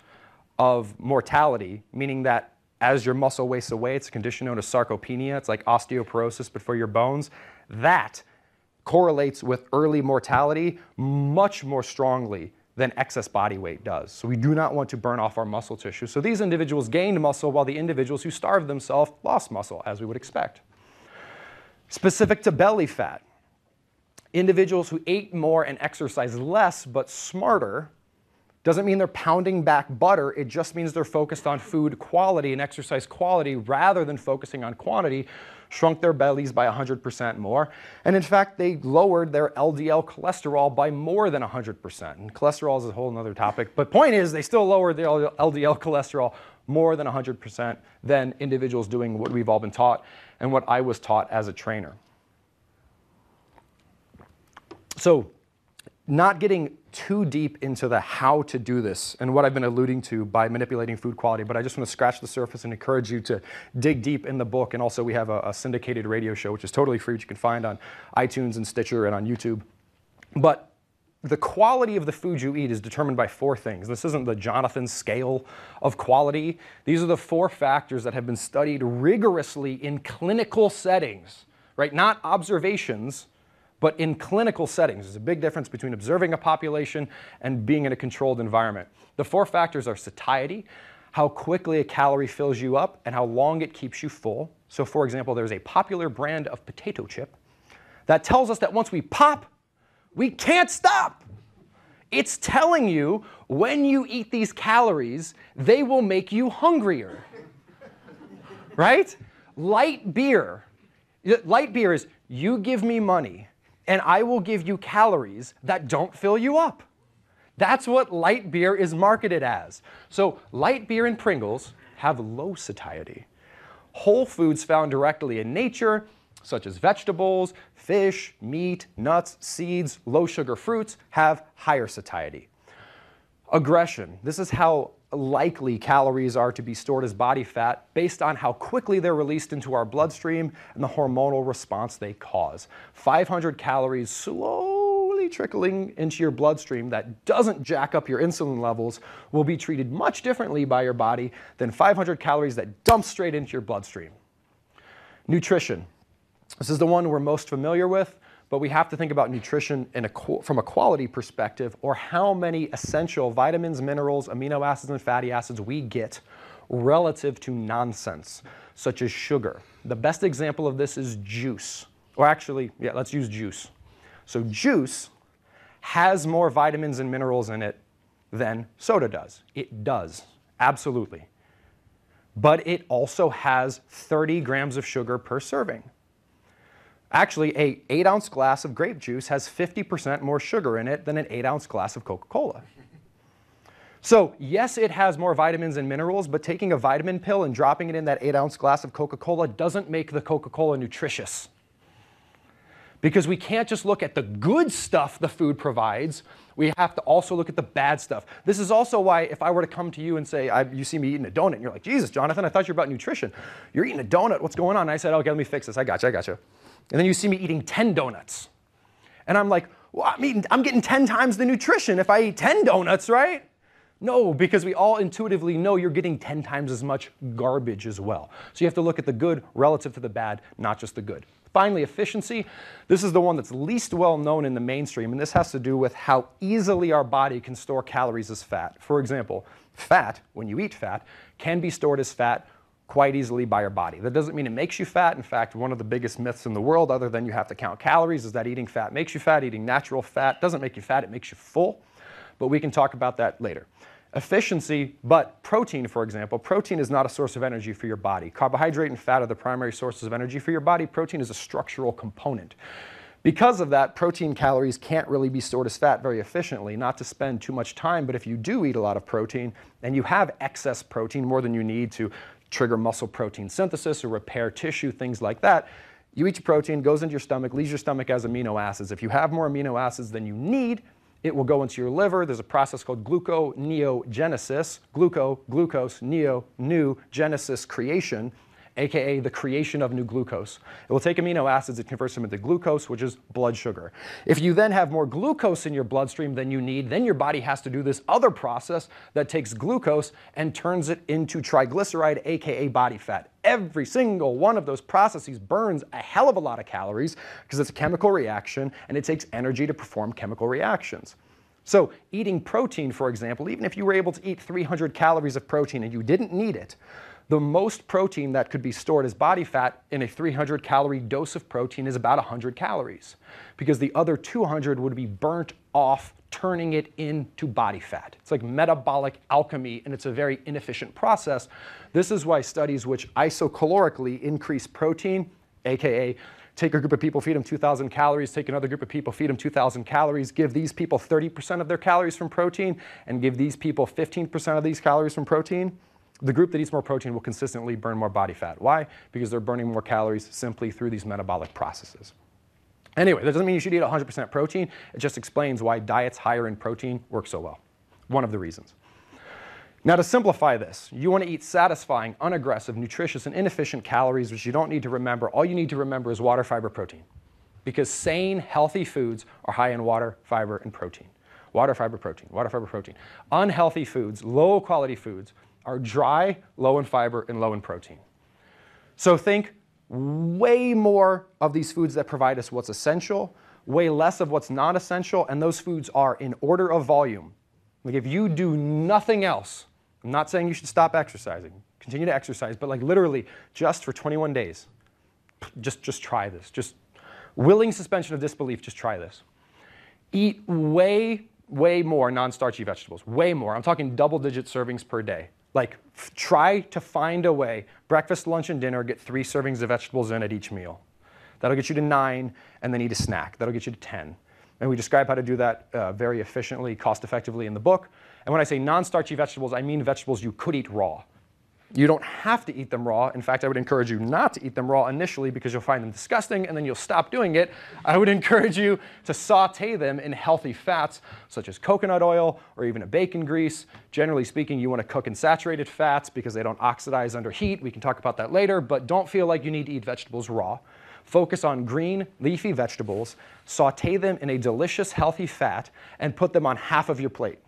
of mortality, meaning that as your muscle wastes away, it's a condition known as sarcopenia. It's like osteoporosis, but for your bones. That correlates with early mortality much more strongly than excess body weight does. So we do not want to burn off our muscle tissue. So these individuals gained muscle, while the individuals who starved themselves lost muscle, as we would expect. Specific to belly fat, individuals who ate more and exercised less but smarter, doesn't mean they're pounding back butter. It just means they're focused on food quality and exercise quality rather than focusing on quantity, shrunk their bellies by 100% more. And in fact, they lowered their LDL cholesterol by more than 100%. And cholesterol is a whole other topic. But point is, they still lowered their LDL cholesterol more than 100% than individuals doing what we've all been taught and what I was taught as a trainer. So not getting too deep into the how to do this and what I've been alluding to by manipulating food quality, but I just want to scratch the surface and encourage you to dig deep in the book. And also we have a syndicated radio show, which is totally free, which you can find on iTunes and Stitcher and on YouTube. But the quality of the food you eat is determined by four things. This isn't the Jonathan scale of quality. These are the four factors that have been studied rigorously in clinical settings, right? Not observations, but in clinical settings. There's a big difference between observing a population and being in a controlled environment. The four factors are satiety, how quickly a calorie fills you up, and how long it keeps you full. So for example, there's a popular brand of potato chip that tells us that once we pop, we can't stop. It's telling you when you eat these calories, they will make you hungrier, right? Light beer is, you give me money, and I will give you calories that don't fill you up. That's what light beer is marketed as. So light beer and Pringles have low satiety. Whole foods found directly in nature, such as vegetables, fish, meat, nuts, seeds, low sugar fruits, have higher satiety. Aggression. This is how likely calories are to be stored as body fat based on how quickly they're released into our bloodstream and the hormonal response they cause. 500 calories slowly trickling into your bloodstream that doesn't jack up your insulin levels will be treated much differently by your body than 500 calories that dump straight into your bloodstream. Nutrition. This is the one we're most familiar with, but we have to think about nutrition in from a quality perspective, or how many essential vitamins, minerals, amino acids, and fatty acids we get relative to nonsense, such as sugar. The best example of this is juice. Or actually, yeah, let's use juice. So juice has more vitamins and minerals in it than soda does. It does, absolutely. But it also has 30 grams of sugar per serving. Actually, an 8-ounce glass of grape juice has 50% more sugar in it than an 8-ounce glass of Coca-Cola. So yes, it has more vitamins and minerals, but taking a vitamin pill and dropping it in that 8-ounce glass of Coca-Cola doesn't make the Coca-Cola nutritious. Because we can't just look at the good stuff the food provides, we have to also look at the bad stuff. This is also why if I were to come to you and say, you see me eating a donut, and you're like, Jesus, Jonathan, I thought you were about nutrition. You're eating a donut, what's going on? And I said, okay, let me fix this, I gotcha. And then you see me eating 10 donuts. And I'm like, well, I'm getting 10 times the nutrition if I eat 10 donuts, right? No, because we all intuitively know you're getting 10 times as much garbage as well. So you have to look at the good relative to the bad, not just the good. Finally, efficiency. This is the one that's least well known in the mainstream, and this has to do with how easily our body can store calories as fat. For example, fat, when you eat fat, can be stored as fat quite easily by your body. That doesn't mean it makes you fat. In fact, one of the biggest myths in the world, other than you have to count calories, is that eating fat makes you fat. Eating natural fat doesn't make you fat, it makes you full. But we can talk about that later. Efficiency, but protein, for example, protein is not a source of energy for your body. Carbohydrate and fat are the primary sources of energy for your body. Protein is a structural component. Because of that, protein calories can't really be stored as fat very efficiently, not to spend too much time, but if you do eat a lot of protein and you have excess protein, more than you need to trigger muscle protein synthesis or repair tissue, things like that, you eat your protein, goes into your stomach, leaves your stomach as amino acids. If you have more amino acids than you need, it will go into your liver. There's a process called gluconeogenesis, glucose, new, genesis, creation, aka the creation of new glucose. It will take amino acids, it converts them into glucose, which is blood sugar. If you then have more glucose in your bloodstream than you need, then your body has to do this other process that takes glucose and turns it into triglyceride, aka body fat. Every single one of those processes burns a hell of a lot of calories because it's a chemical reaction and it takes energy to perform chemical reactions. So eating protein, for example, even if you were able to eat 300 calories of protein and you didn't need it, the most protein that could be stored as body fat in a 300 calorie dose of protein is about 100 calories, because the other 200 would be burnt off, turning it into body fat. It's like metabolic alchemy, and it's a very inefficient process. This is why studies which isocalorically increase protein, aka take a group of people, feed them 2,000 calories, take another group of people, feed them 2,000 calories, give these people 30% of their calories from protein, and give these people 15% of these calories from protein, the group that eats more protein will consistently burn more body fat. Why? Because they're burning more calories simply through these metabolic processes. Anyway, that doesn't mean you should eat 100% protein. It just explains why diets higher in protein work so well. One of the reasons. Now, to simplify this, you want to eat satisfying, unaggressive, nutritious, and inefficient calories, which you don't need to remember. All you need to remember is water, fiber, protein. Because sane, healthy foods are high in water, fiber, and protein. Water, fiber, protein. Water, fiber, protein. Unhealthy foods, low-quality foods, are dry, low in fiber, and low in protein. So think way more of these foods that provide us what's essential, way less of what's not essential, and those foods are in order of volume. Like if you do nothing else, I'm not saying you should stop exercising, continue to exercise, but like literally just for 21 days, just try this, just willing suspension of disbelief, just try this. Eat way more non-starchy vegetables, way more. I'm talking double-digit servings per day. Like, try to find a way, breakfast, lunch, and dinner, get 3 servings of vegetables in at each meal. That'll get you to 9, and then eat a snack. That'll get you to 10. And we describe how to do that very efficiently, cost-effectively in the book. And when I say non-starchy vegetables, I mean vegetables you could eat raw. You don't have to eat them raw. In fact, I would encourage you not to eat them raw initially because you'll find them disgusting and then you'll stop doing it. I would encourage you to saute them in healthy fats such as coconut oil or even a bacon grease. Generally speaking, you want to cook in saturated fats because they don't oxidize under heat. We can talk about that later, but don't feel like you need to eat vegetables raw. Focus on green, leafy vegetables, saute them in a delicious, healthy fat, and put them on half of your plate.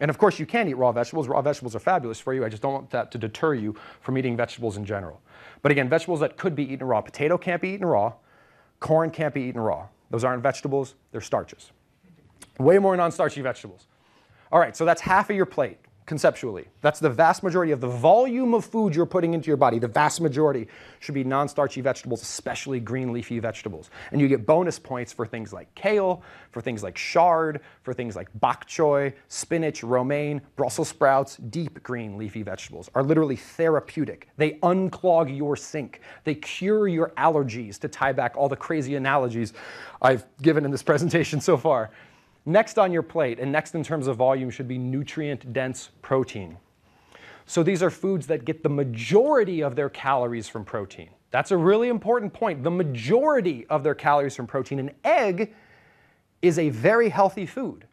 And of course you can eat raw vegetables. Raw vegetables are fabulous for you. I just don't want that to deter you from eating vegetables in general. But again, vegetables that could be eaten raw. Potato can't be eaten raw. Corn can't be eaten raw. Those aren't vegetables, they're starches. Way more non-starchy vegetables. All right, so that's half of your plate, conceptually. That's the vast majority of the volume of food you're putting into your body. The vast majority should be non-starchy vegetables, especially green leafy vegetables. And you get bonus points for things like kale, for things like chard, for things like bok choy, spinach, romaine, Brussels sprouts. Deep green leafy vegetables are literally therapeutic. They unclog your sink. They cure your allergies, to tie back all the crazy analogies I've given in this presentation so far. Next on your plate, and next in terms of volume, should be nutrient-dense protein. So these are foods that get the majority of their calories from protein. That's a really important point. The majority of their calories from protein. An egg is a very healthy food,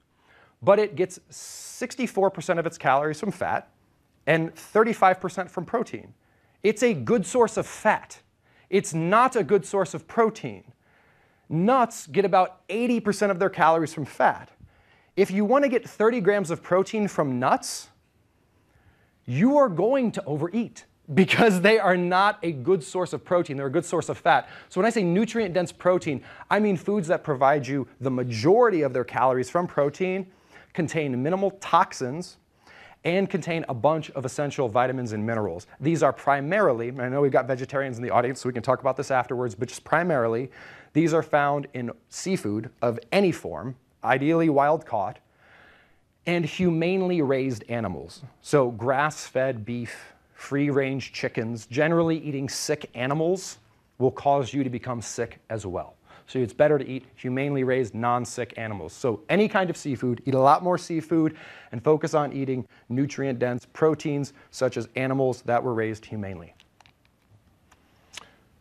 but it gets 64% of its calories from fat and 35% from protein. It's a good source of fat. It's not a good source of protein. Nuts get about 80% of their calories from fat. If you want to get 30 grams of protein from nuts, you are going to overeat because they are not a good source of protein. They're a good source of fat. So when I say nutrient-dense protein, I mean foods that provide you the majority of their calories from protein, contain minimal toxins, and contain a bunch of essential vitamins and minerals. These are primarily, and I know we've got vegetarians in the audience, so we can talk about this afterwards, but just primarily, these are found in seafood of any form, ideally wild-caught, and humanely raised animals. So grass-fed beef, free-range chickens, generally eating sick animals will cause you to become sick as well. So it's better to eat humanely raised, non-sick animals. So any kind of seafood, eat a lot more seafood, and focus on eating nutrient-dense proteins such as animals that were raised humanely.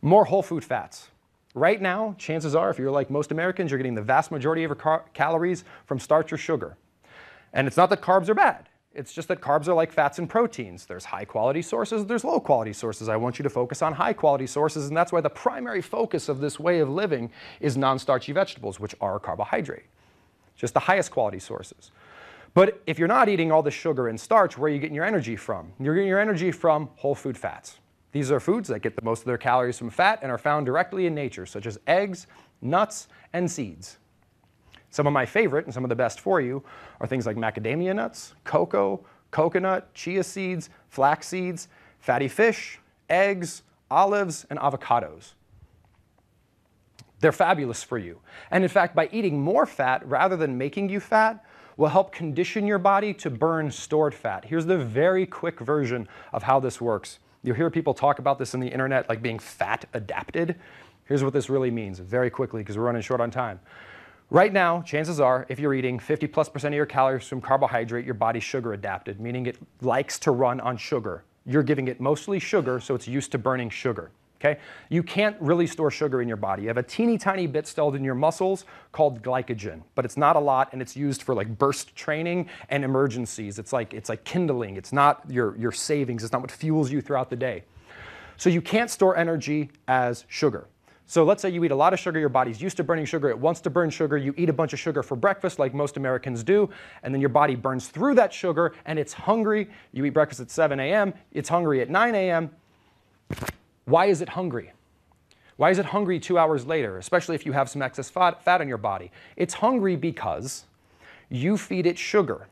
More whole food fats. Right now, chances are, if you're like most Americans, you're getting the vast majority of your calories from starch or sugar. And it's not that carbs are bad. It's just that carbs are like fats and proteins. There's high-quality sources, there's low-quality sources. I want you to focus on high-quality sources, and that's why the primary focus of this way of living is non-starchy vegetables, which are carbohydrate, just the highest quality sources. But if you're not eating all the sugar and starch, where are you getting your energy from? You're getting your energy from whole food fats. These are foods that get the most of their calories from fat and are found directly in nature, such as eggs, nuts, and seeds. Some of my favorite, and some of the best for you, are things like macadamia nuts, cocoa, coconut, chia seeds, flax seeds, fatty fish, eggs, olives, and avocados. They're fabulous for you. And in fact, by eating more fat rather than making you fat, will help condition your body to burn stored fat. Here's the very quick version of how this works. You'll hear people talk about this on the internet, like being fat adapted. Here's what this really means, very quickly, because we're running short on time. Right now, chances are, if you're eating 50+% of your calories from carbohydrate, your body's sugar adapted, meaning it likes to run on sugar. You're giving it mostly sugar, so it's used to burning sugar, okay? You can't really store sugar in your body. You have a teeny tiny bit stored in your muscles called glycogen, but it's not a lot, and it's used for like burst training and emergencies. It's like kindling. It's not your savings. It's not what fuels you throughout the day. So you can't store energy as sugar. So let's say you eat a lot of sugar, your body's used to burning sugar, it wants to burn sugar, you eat a bunch of sugar for breakfast like most Americans do, and then your body burns through that sugar and it's hungry. You eat breakfast at 7 a.m., it's hungry at 9 a.m. Why is it hungry? Why is it hungry 2 hours later, especially if you have some excess fat in your body? It's hungry because you feed it sugar.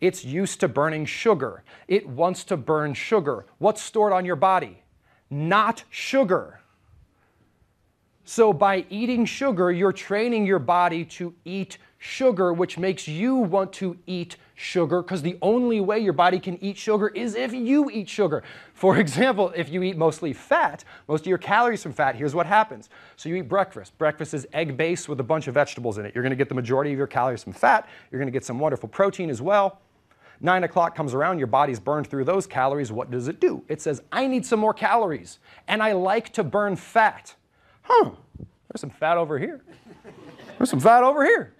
It's used to burning sugar. It wants to burn sugar. What's stored on your body? Not sugar. So by eating sugar, you're training your body to eat sugar, which makes you want to eat sugar, because the only way your body can eat sugar is if you eat sugar. For example, if you eat mostly fat, most of your calories from fat, here's what happens. So you eat breakfast. Breakfast is egg-based with a bunch of vegetables in it. You're going to get the majority of your calories from fat. You're going to get some wonderful protein as well. 9 o'clock comes around, your body's burned through those calories. What does it do? It says, I need some more calories, and I like to burn fat. Huh, there's some fat over here. There's some fat over here.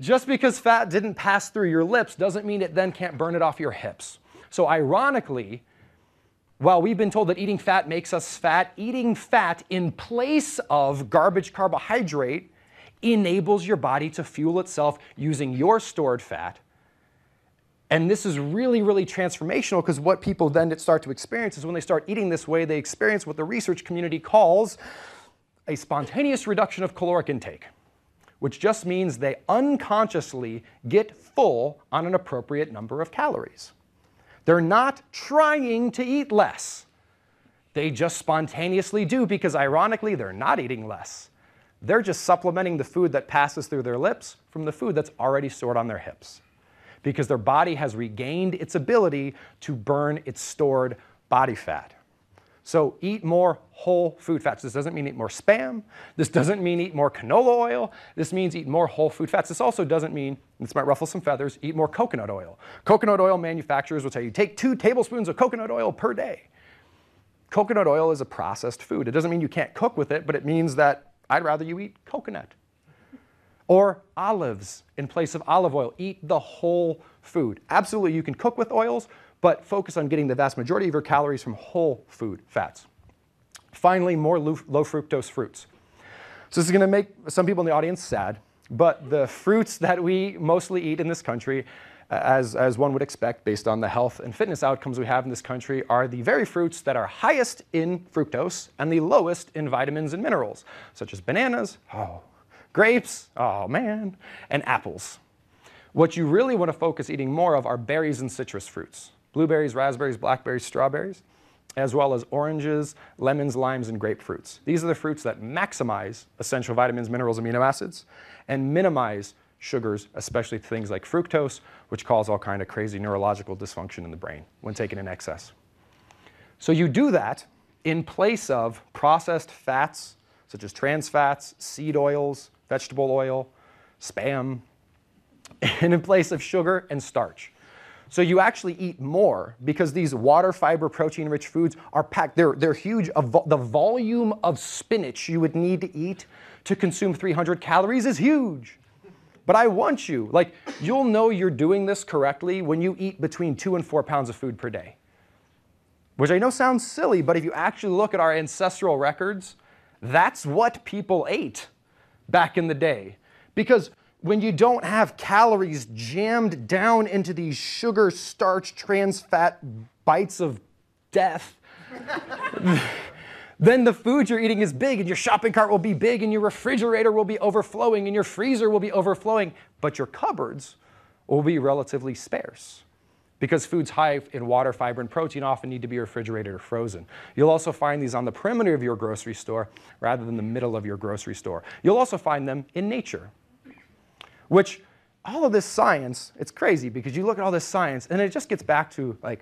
Just because fat didn't pass through your lips doesn't mean it then can't burn it off your hips. So ironically, while we've been told that eating fat makes us fat, eating fat in place of garbage carbohydrate enables your body to fuel itself using your stored fat. And this is really, really transformational, because what people then start to experience is when they start eating this way, they experience what the research community calls a spontaneous reduction of caloric intake, which just means they unconsciously get full on an appropriate number of calories. They're not trying to eat less. They just spontaneously do, because ironically, they're not eating less. They're just supplementing the food that passes through their lips from the food that's already stored on their hips, because their body has regained its ability to burn its stored body fat. So eat more whole food fats. This doesn't mean eat more Spam. This doesn't mean eat more canola oil. This means eat more whole food fats. This also doesn't mean, and this might ruffle some feathers, eat more coconut oil. Coconut oil manufacturers will tell you, take 2 tablespoons of coconut oil per day. Coconut oil is a processed food. It doesn't mean you can't cook with it, but it means that I'd rather you eat coconut. Or olives in place of olive oil. Eat the whole food. Absolutely, you can cook with oils, but focus on getting the vast majority of your calories from whole food fats. Finally, more low-fructose fruits. So this is going to make some people in the audience sad, but the fruits that we mostly eat in this country, as one would expect based on the health and fitness outcomes we have in this country, are the very fruits that are highest in fructose and the lowest in vitamins and minerals, such as bananas, grapes, and apples. What you really want to focus eating more of are berries and citrus fruits. Blueberries, raspberries, blackberries, strawberries, as well as oranges, lemons, limes, and grapefruits. These are the fruits that maximize essential vitamins, minerals, amino acids, and minimize sugars, especially things like fructose, which cause all kind of crazy neurological dysfunction in the brain when taken in excess. So you do that in place of processed fats, such as trans fats, seed oils, vegetable oil, Spam, and in place of sugar and starch. So you actually eat more because these water, fiber, protein-rich foods are packed. They're huge. The volume of spinach you would need to eat to consume 300 calories is huge. But I want you, like, you'll know you're doing this correctly when you eat between 2 and 4 pounds of food per day. Which I know sounds silly, but if you actually look at our ancestral records, that's what people ate back in the day. Because when you don't have calories jammed down into these sugar, starch, trans fat bites of death, then the food you're eating is big, and your shopping cart will be big, and your refrigerator will be overflowing, and your freezer will be overflowing, but your cupboards will be relatively sparse. Because foods high in water, fiber, and protein often need to be refrigerated or frozen. You'll also find these on the perimeter of your grocery store rather than the middle of your grocery store. You'll also find them in nature. Which, all of this science, it's crazy because you look at all this science and it just gets back to, like,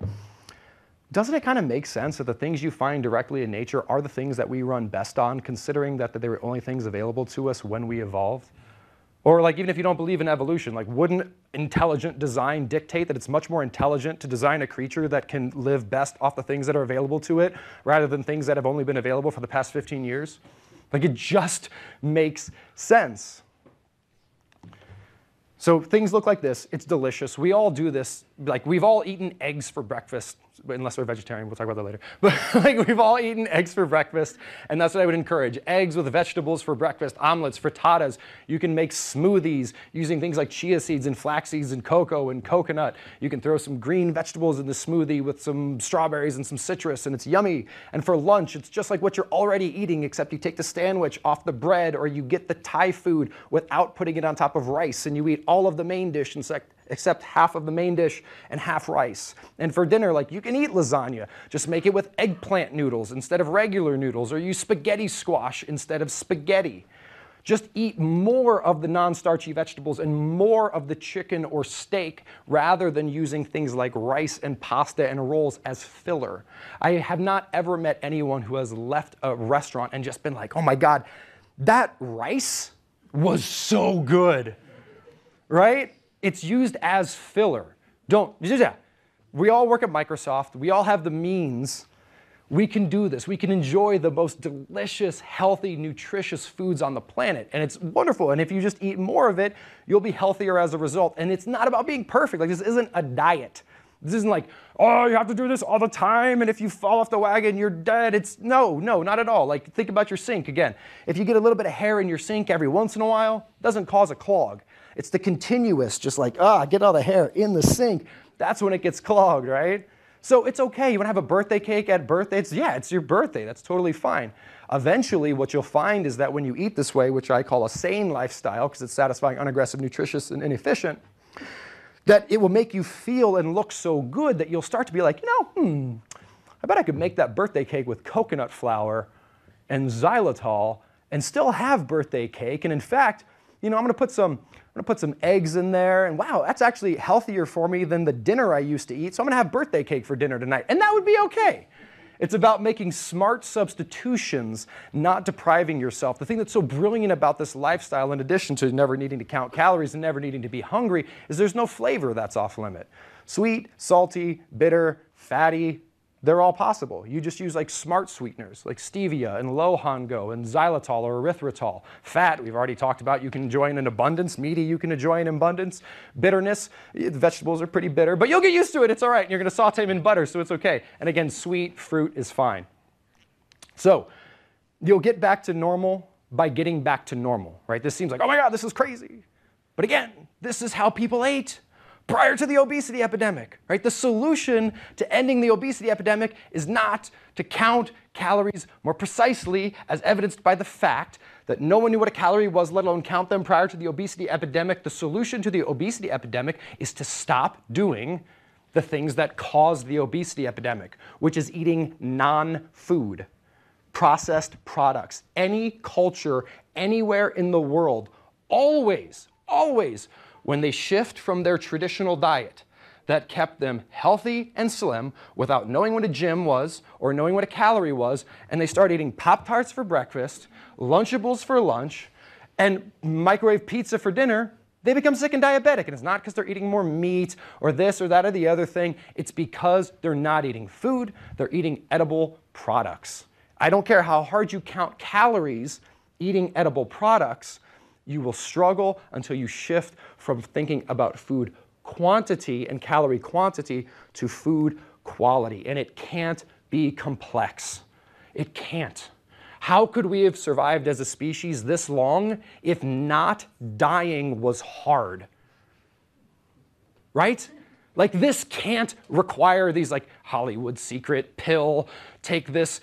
doesn't it kind of make sense that the things you find directly in nature are the things that we run best on, considering that they were the only things available to us when we evolved? Or, like, even if you don't believe in evolution, like, wouldn't intelligent design dictate that it's much more intelligent to design a creature that can live best off the things that are available to it rather than things that have only been available for the past 15 years? Like, it just makes sense. So things look like this. It's delicious. We all do this. Like, we've all eaten eggs for breakfast, unless we're vegetarian. We'll talk about that later. But, like, we've all eaten eggs for breakfast, and that's what I would encourage. Eggs with vegetables for breakfast, omelets, frittatas. You can make smoothies using things like chia seeds and flax seeds and cocoa and coconut. You can throw some green vegetables in the smoothie with some strawberries and some citrus, and it's yummy. And for lunch, it's just like what you're already eating, except you take the sandwich off the bread, or you get the Thai food without putting it on top of rice, and you eat all of the main dish except half of the main dish and half rice. And for dinner, like, you can eat lasagna, just make it with eggplant noodles instead of regular noodles, or use spaghetti squash instead of spaghetti. Just eat more of the non-starchy vegetables and more of the chicken or steak rather than using things like rice and pasta and rolls as filler. I have not ever met anyone who has left a restaurant and just been like, oh my God, that rice was so good. Right? It's used as filler. We all work at Microsoft. We all have the means. We can do this. We can enjoy the most delicious, healthy, nutritious foods on the planet. And it's wonderful. And if you just eat more of it, you'll be healthier as a result. And it's not about being perfect. Like, this isn't a diet. This isn't like, oh, you have to do this all the time, and if you fall off the wagon, you're dead. It's no, not at all. Like, think about your sink again. If you get a little bit of hair in your sink every once in a while, it doesn't cause a clog. It's the continuous, just like, ah, get all the hair in the sink. That's when it gets clogged, right? So it's okay. You want to have a birthday cake at birthday? Yeah, it's your birthday. That's totally fine. Eventually, what you'll find is that when you eat this way, which I call a sane lifestyle, because it's satisfying, unaggressive, nutritious, and inefficient, that it will make you feel and look so good that you'll start to be like, I bet I could make that birthday cake with coconut flour and xylitol and still have birthday cake. And in fact, you know, I'm gonna put some eggs in there, and wow, that's actually healthier for me than the dinner I used to eat, so I'm gonna have birthday cake for dinner tonight. And that would be okay. It's about making smart substitutions, not depriving yourself. The thing that's so brilliant about this lifestyle, in addition to never needing to count calories and never needing to be hungry, is there's no flavor that's off limit. Sweet, salty, bitter, fatty, they're all possible. You just use, like, smart sweeteners, like stevia and low-hongo and xylitol or erythritol. Fat, we've already talked about, you can enjoy in an abundance. Meaty, you can enjoy in abundance. Bitterness, the vegetables are pretty bitter, but you'll get used to it. It's all right. You're going to saute them in butter, so it's okay. And again, sweet fruit is fine. So you'll get back to normal by getting back to normal, right? This seems like, oh my God, this is crazy. But again, this is how people ate prior to the obesity epidemic, right? The solution to ending the obesity epidemic is not to count calories more precisely, as evidenced by the fact that no one knew what a calorie was, let alone count them prior to the obesity epidemic. The solution to the obesity epidemic is to stop doing the things that caused the obesity epidemic, which is eating non-food, processed products. Any culture, anywhere in the world, always, always, when they shift from their traditional diet that kept them healthy and slim without knowing what a gym was or knowing what a calorie was, and they start eating Pop-Tarts for breakfast, Lunchables for lunch, and microwave pizza for dinner, they become sick and diabetic. And it's not because they're eating more meat or this or that or the other thing. It's because they're not eating food. They're eating edible products. I don't care how hard you count calories eating edible products, you will struggle until you shift from thinking about food quantity and calorie quantity to food quality. And it can't be complex. It can't. How could we have survived as a species this long if not dying was hard? Right? Like, this can't require these like Hollywood secret pill, take this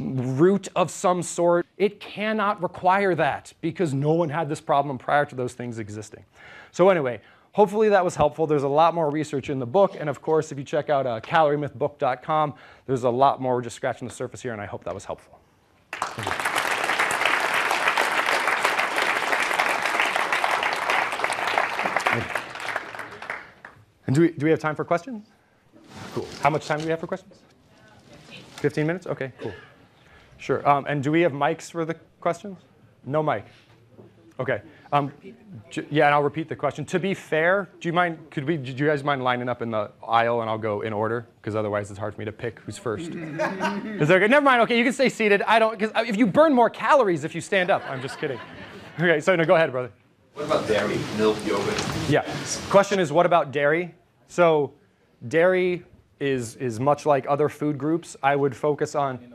root of some sort. It cannot require that because no one had this problem prior to those things existing. So anyway, hopefully that was helpful. There's a lot more research in the book. And of course, if you check out caloriemythbook.com, there's a lot more. We're just scratching the surface here, and I hope that was helpful. Thank you. Thank you. And do we have time for questions? Cool. How much time do we have for questions? 15 minutes? OK, cool. Sure. And do we have mics for the questions? No mic. OK. Yeah, and I'll repeat the question. To be fair, do you guys mind lining up in the aisle, and I'll go in order? Because otherwise, it's hard for me to pick who's first. Is there, never mind. OK, you can stay seated. I don't, because if you burn more calories if you stand up. I'm just kidding. OK, so no, go ahead, brother. What about dairy, milk, yogurt? Yeah. Question is, what about dairy? So dairy is much like other food groups. I would focus on.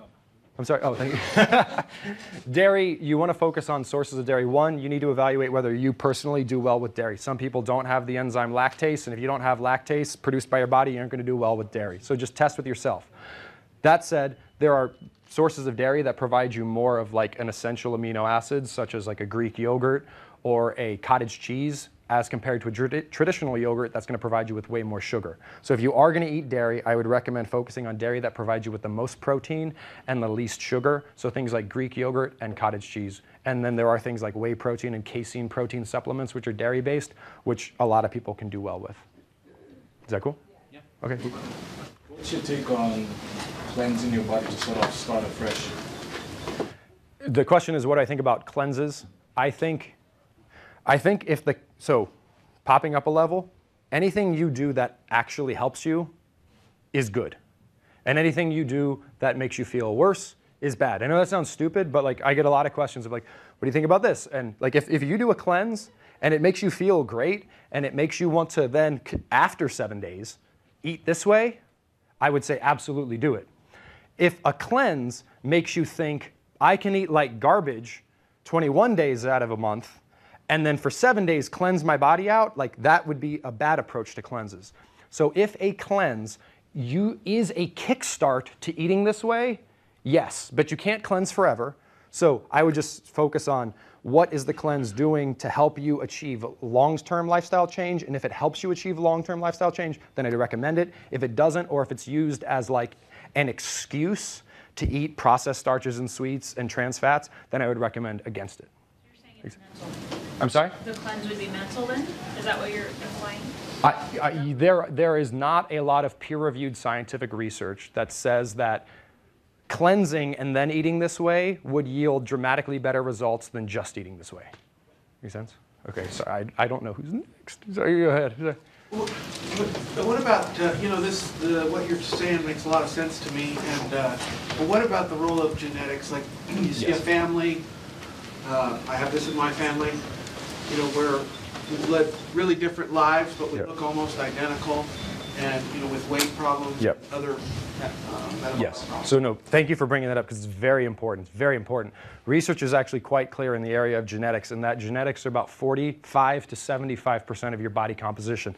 I'm sorry. Oh, thank you. Dairy, you want to focus on sources of dairy. One, you need to evaluate whether you personally do well with dairy. Some people don't have the enzyme lactase, and if you don't have lactase produced by your body, you aren't going to do well with dairy. So just test with yourself. That said, there are sources of dairy that provide you more of like an essential amino acid, such as like a Greek yogurt or a cottage cheese, as compared to a traditional yogurt that's going to provide you with way more sugar. So if you are going to eat dairy, I would recommend focusing on dairy that provides you with the most protein and the least sugar, so things like Greek yogurt and cottage cheese. And then there are things like whey protein and casein protein supplements, which are dairy-based, which a lot of people can do well with. Is that cool? Yeah. OK. What's your take on cleansing your body to sort of start afresh? The question is, what do I think about cleanses? I think if the, so popping up a level, anything you do that actually helps you is good. And anything you do that makes you feel worse is bad. I know that sounds stupid, but like I get a lot of questions of like, what do you think about this? And like if you do a cleanse and it makes you feel great and it makes you want to then, after 7 days, eat this way, I would say absolutely do it. If a cleanse makes you think, I can eat like garbage 21 days out of a month, and then for 7 days cleanse my body out, like that would be a bad approach to cleanses. So if a cleanse is a kickstart to eating this way, yes, but you can't cleanse forever. So I would just focus on what is the cleanse doing to help you achieve long-term lifestyle change, and if it helps you achieve long-term lifestyle change, then I'd recommend it. If it doesn't, or if it's used as like an excuse to eat processed starches and sweets and trans fats, then I would recommend against it. You're saying it's mental. I'm sorry? The cleanse would be mental then? Is that what you're implying? There is not a lot of peer-reviewed scientific research that says that cleansing and then eating this way would yield dramatically better results than just eating this way. Make sense? Okay, sorry, I don't know who's next. Sorry, go ahead. Sorry. Well, what about, what you're saying makes a lot of sense to me, and but what about the role of genetics? Like, you see yes. a family, I have this in my family. You know, we've led really different lives, but we yep. look almost identical, and you know, with weight problems, yep. and other metabolic yes. problems. So no, thank you for bringing that up because it's very important. Very important. Research is actually quite clear in the area of genetics, and that genetics are about 45 to 75% of your body composition.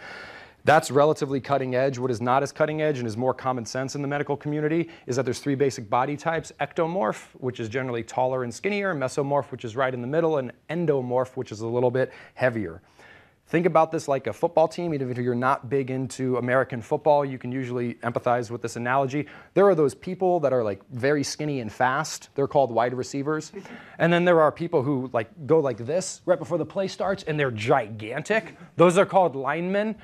That's relatively cutting edge. What is not as cutting edge and is more common sense in the medical community is that there's three basic body types: ectomorph, which is generally taller and skinnier, mesomorph, which is right in the middle, and endomorph, which is a little bit heavier. Think about this like a football team. Even if you're not big into American football, you can usually empathize with this analogy. There are those people that are like very skinny and fast. They're called wide receivers. And then there are people who like go like this right before the play starts, and they're gigantic. Those are called linemen.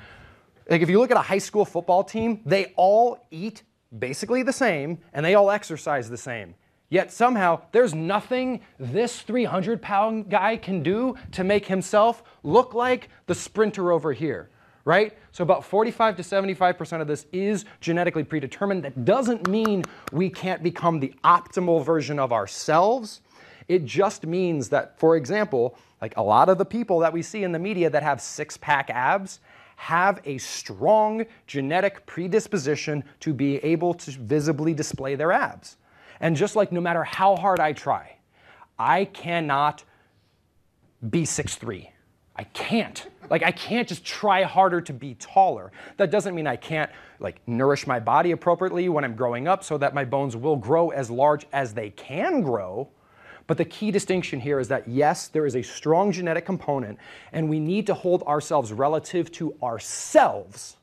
Like if you look at a high school football team, they all eat basically the same, and they all exercise the same. Yet somehow, there's nothing this 300-pound guy can do to make himself look like the sprinter over here, right? So about 45 to 75% of this is genetically predetermined. That doesn't mean we can't become the optimal version of ourselves. It just means that, for example, like a lot of the people that we see in the media that have six-pack abs have a strong genetic predisposition to be able to visibly display their abs. And just like no matter how hard I try, I cannot be 6'3". I can't. Like I can't just try harder to be taller. That doesn't mean I can't like nourish my body appropriately when I'm growing up so that my bones will grow as large as they can grow. But the key distinction here is that yes, there is a strong genetic component, and we need to hold ourselves relative to ourselves.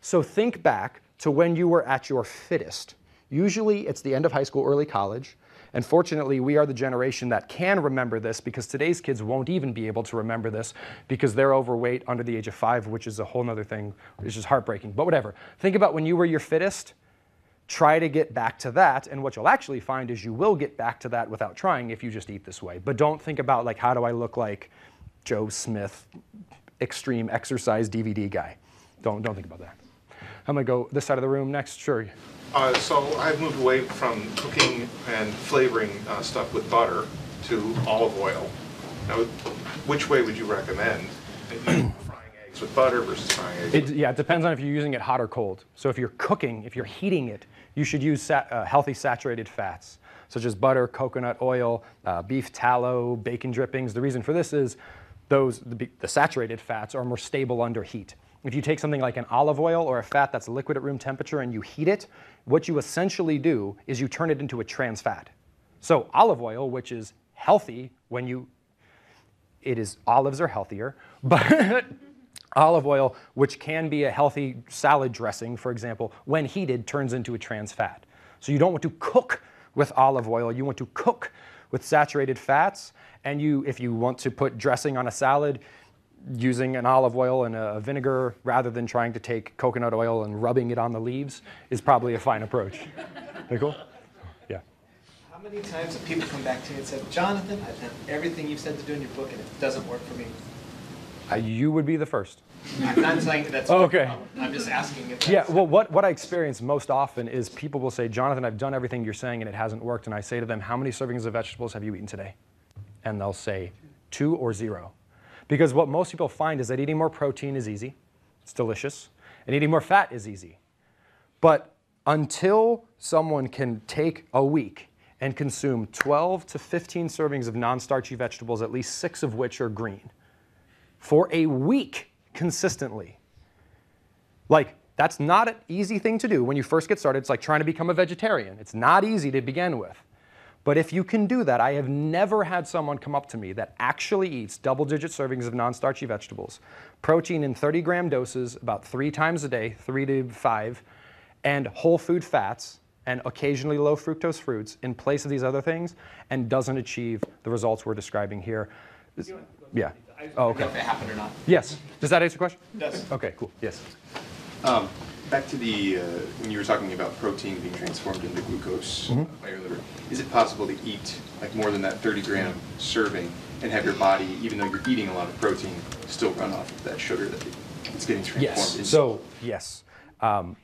So think back to when you were at your fittest. Usually it's the end of high school, early college, and fortunately we are the generation that can remember this, because today's kids won't even be able to remember this because they're overweight under the age of 5, which is a whole other thing, which is heartbreaking, but whatever. Think about when you were your fittest, try to get back to that, and what you'll actually find is you will get back to that without trying if you just eat this way. But don't think about like, how do I look like Joe Smith, extreme exercise DVD guy? Don't think about that. I'm gonna go this side of the room next, sure. So I've moved away from cooking and flavoring stuff with butter to olive oil. Now, which way would you recommend? Frying eggs with butter versus frying eggs? It depends on if you're using it hot or cold. So if you're cooking, if you're heating it, you should use healthy saturated fats, such as butter, coconut oil, beef tallow, bacon drippings. The reason for this is the saturated fats are more stable under heat. If you take something like an olive oil or a fat that's liquid at room temperature and you heat it, what you essentially do is you turn it into a trans fat. So olive oil, which is healthy when you, olives are healthier, but olive oil, which can be a healthy salad dressing, for example, when heated turns into a trans fat. So you don't want to cook with olive oil, you want to cook with saturated fats, and if you want to put dressing on a salad, using an olive oil and a vinegar rather than trying to take coconut oil and rubbing it on the leaves is probably a fine approach. That cool? Yeah. How many times have people come back to you and said, Jonathan, I've done everything you've said to do in your book and it doesn't work for me? You would be the first. I'm not saying that's okay. I'm just asking if that's... Yeah, well, what I experience most often is people will say, Jonathan, I've done everything you're saying and it hasn't worked. And I say to them, how many servings of vegetables have you eaten today? And they'll say 2 or 0. Because what most people find is that eating more protein is easy, it's delicious, and eating more fat is easy. But until someone can take a week and consume 12 to 15 servings of non-starchy vegetables, at least 6 of which are green, for a week consistently, like that's not an easy thing to do. When you first get started, it's like trying to become a vegetarian. It's not easy to begin with. But if you can do that, I have never had someone come up to me that actually eats double-digit servings of non-starchy vegetables, protein in 30-gram doses about 3 times a day, 3 to 5, and whole food fats and occasionally low fructose fruits in place of these other things, and doesn't achieve the results we're describing here. Yeah. Oh, okay. I don't know if it happened or not. Yes. Does that answer your question? Yes. Okay, cool. Yes. Back to the, when you were talking about protein being transformed into glucose by your liver, is it possible to eat like more than that 30-gram serving and have your body, even though you're eating a lot of protein, still run off of that sugar that it's getting transformed into? So, yes. The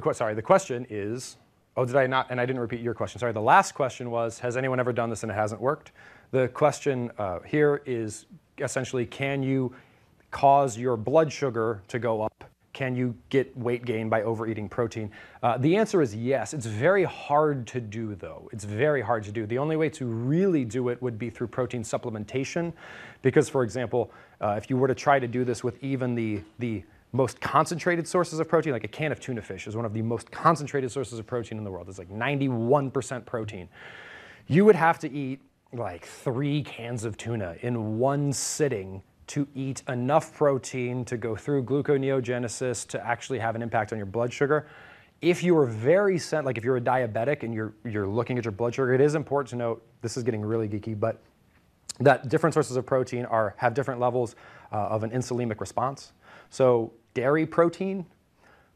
question is, oh, did I not, and I didn't repeat your question. Sorry, the last question was, has anyone ever done this and it hasn't worked? The question here is essentially, can you cause your blood sugar to go up Can you get weight gain by overeating protein? The answer is yes. It's very hard to do, though. It's very hard to do. The only way to really do it would be through protein supplementation, because, for example, if you were to try to do this with even the most concentrated sources of protein, like a can of tuna fish is one of the most concentrated sources of protein in the world. It's like 91% protein. You would have to eat like 3 cans of tuna in one sitting to eat enough protein to go through gluconeogenesis to actually have an impact on your blood sugar. If you are very sensitive, like if you're a diabetic and you're looking at your blood sugar, it is important to note, this is getting really geeky, but that different sources of protein have different levels of an insulinic response. So dairy protein,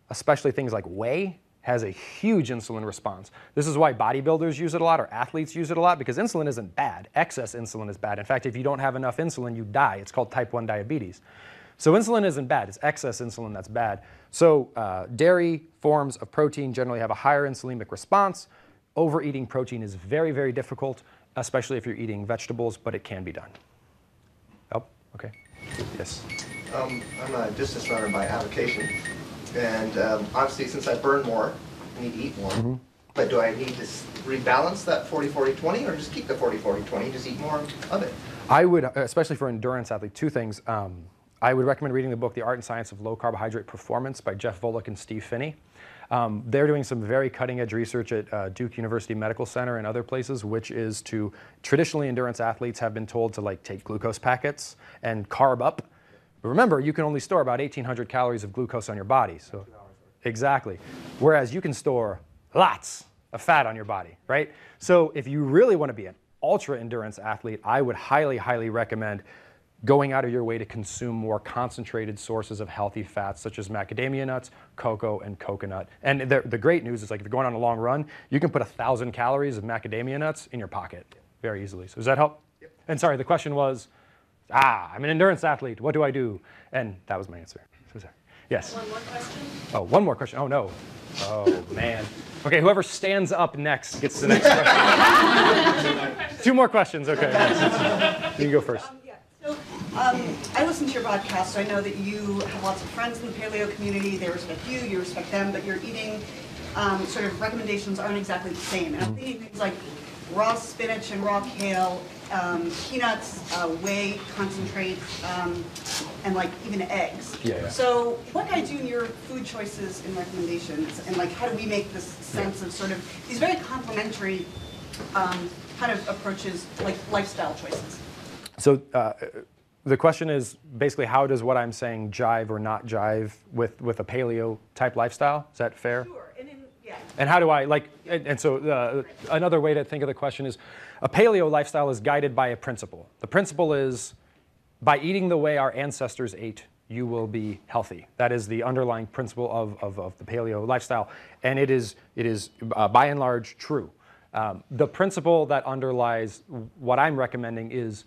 especially things like whey, has a huge insulin response. This is why bodybuilders use it a lot, or athletes use it a lot, because insulin isn't bad. Excess insulin is bad. In fact, if you don't have enough insulin, you die. It's called type 1 diabetes. So insulin isn't bad. It's excess insulin that's bad. So dairy forms of protein generally have a higher insulinic response. Overeating protein is very, very difficult, especially if you're eating vegetables, but it can be done. Oh, okay. Yes. I'm a distance runner by application. And obviously, since I burn more, I need to eat more. Mm-hmm. But do I need to rebalance that 40-40-20 or just keep the 40-40-20, just eat more of it? I would, especially for endurance athletes, 2 things. I would recommend reading the book, The Art and Science of Low Carbohydrate Performance by Jeff Volek and Steve Finney. They're doing some very cutting-edge research at Duke University Medical Center and other places, which is to, traditionally endurance athletes have been told to like take glucose packets and carb up. But remember, you can only store about 1,800 calories of glucose on your body. So, exactly. Whereas you can store lots of fat on your body, right? So if you really want to be an ultra-endurance athlete, I would highly, highly recommend going out of your way to consume more concentrated sources of healthy fats, such as macadamia nuts, cocoa, and coconut. And the great news is, like, if you're going on a long run, you can put 1,000 calories of macadamia nuts in your pocket very easily. So does that help? Yep. And sorry, the question was, I'm an endurance athlete, what do I do? And that was my answer. So sorry. Yes? One more question? Oh, one more question. Oh, no. Oh, man. OK, whoever stands up next gets the next question. 2 more questions. OK. Yes. You can go first. Yeah. So I listen to your podcast, so I know that you have lots of friends in the paleo community. They respect you. You respect them. But your eating sort of recommendations aren't exactly the same. And I'm thinking things like raw spinach and raw kale, peanuts, whey concentrates, and like even eggs. Yeah. So what can I do in your food choices and recommendations, and like how do we make this sense of sort of these very complementary kind of approaches, like lifestyle choices? So the question is basically, how does what I'm saying jive or not jive with a paleo type lifestyle? Is that fair? Sure. And how do I, like, and so another way to think of the question is, a paleo lifestyle is guided by a principle. The principle is, by eating the way our ancestors ate, you will be healthy. That is the underlying principle of the paleo lifestyle. And it is by and large, true. The principle that underlies what I'm recommending is,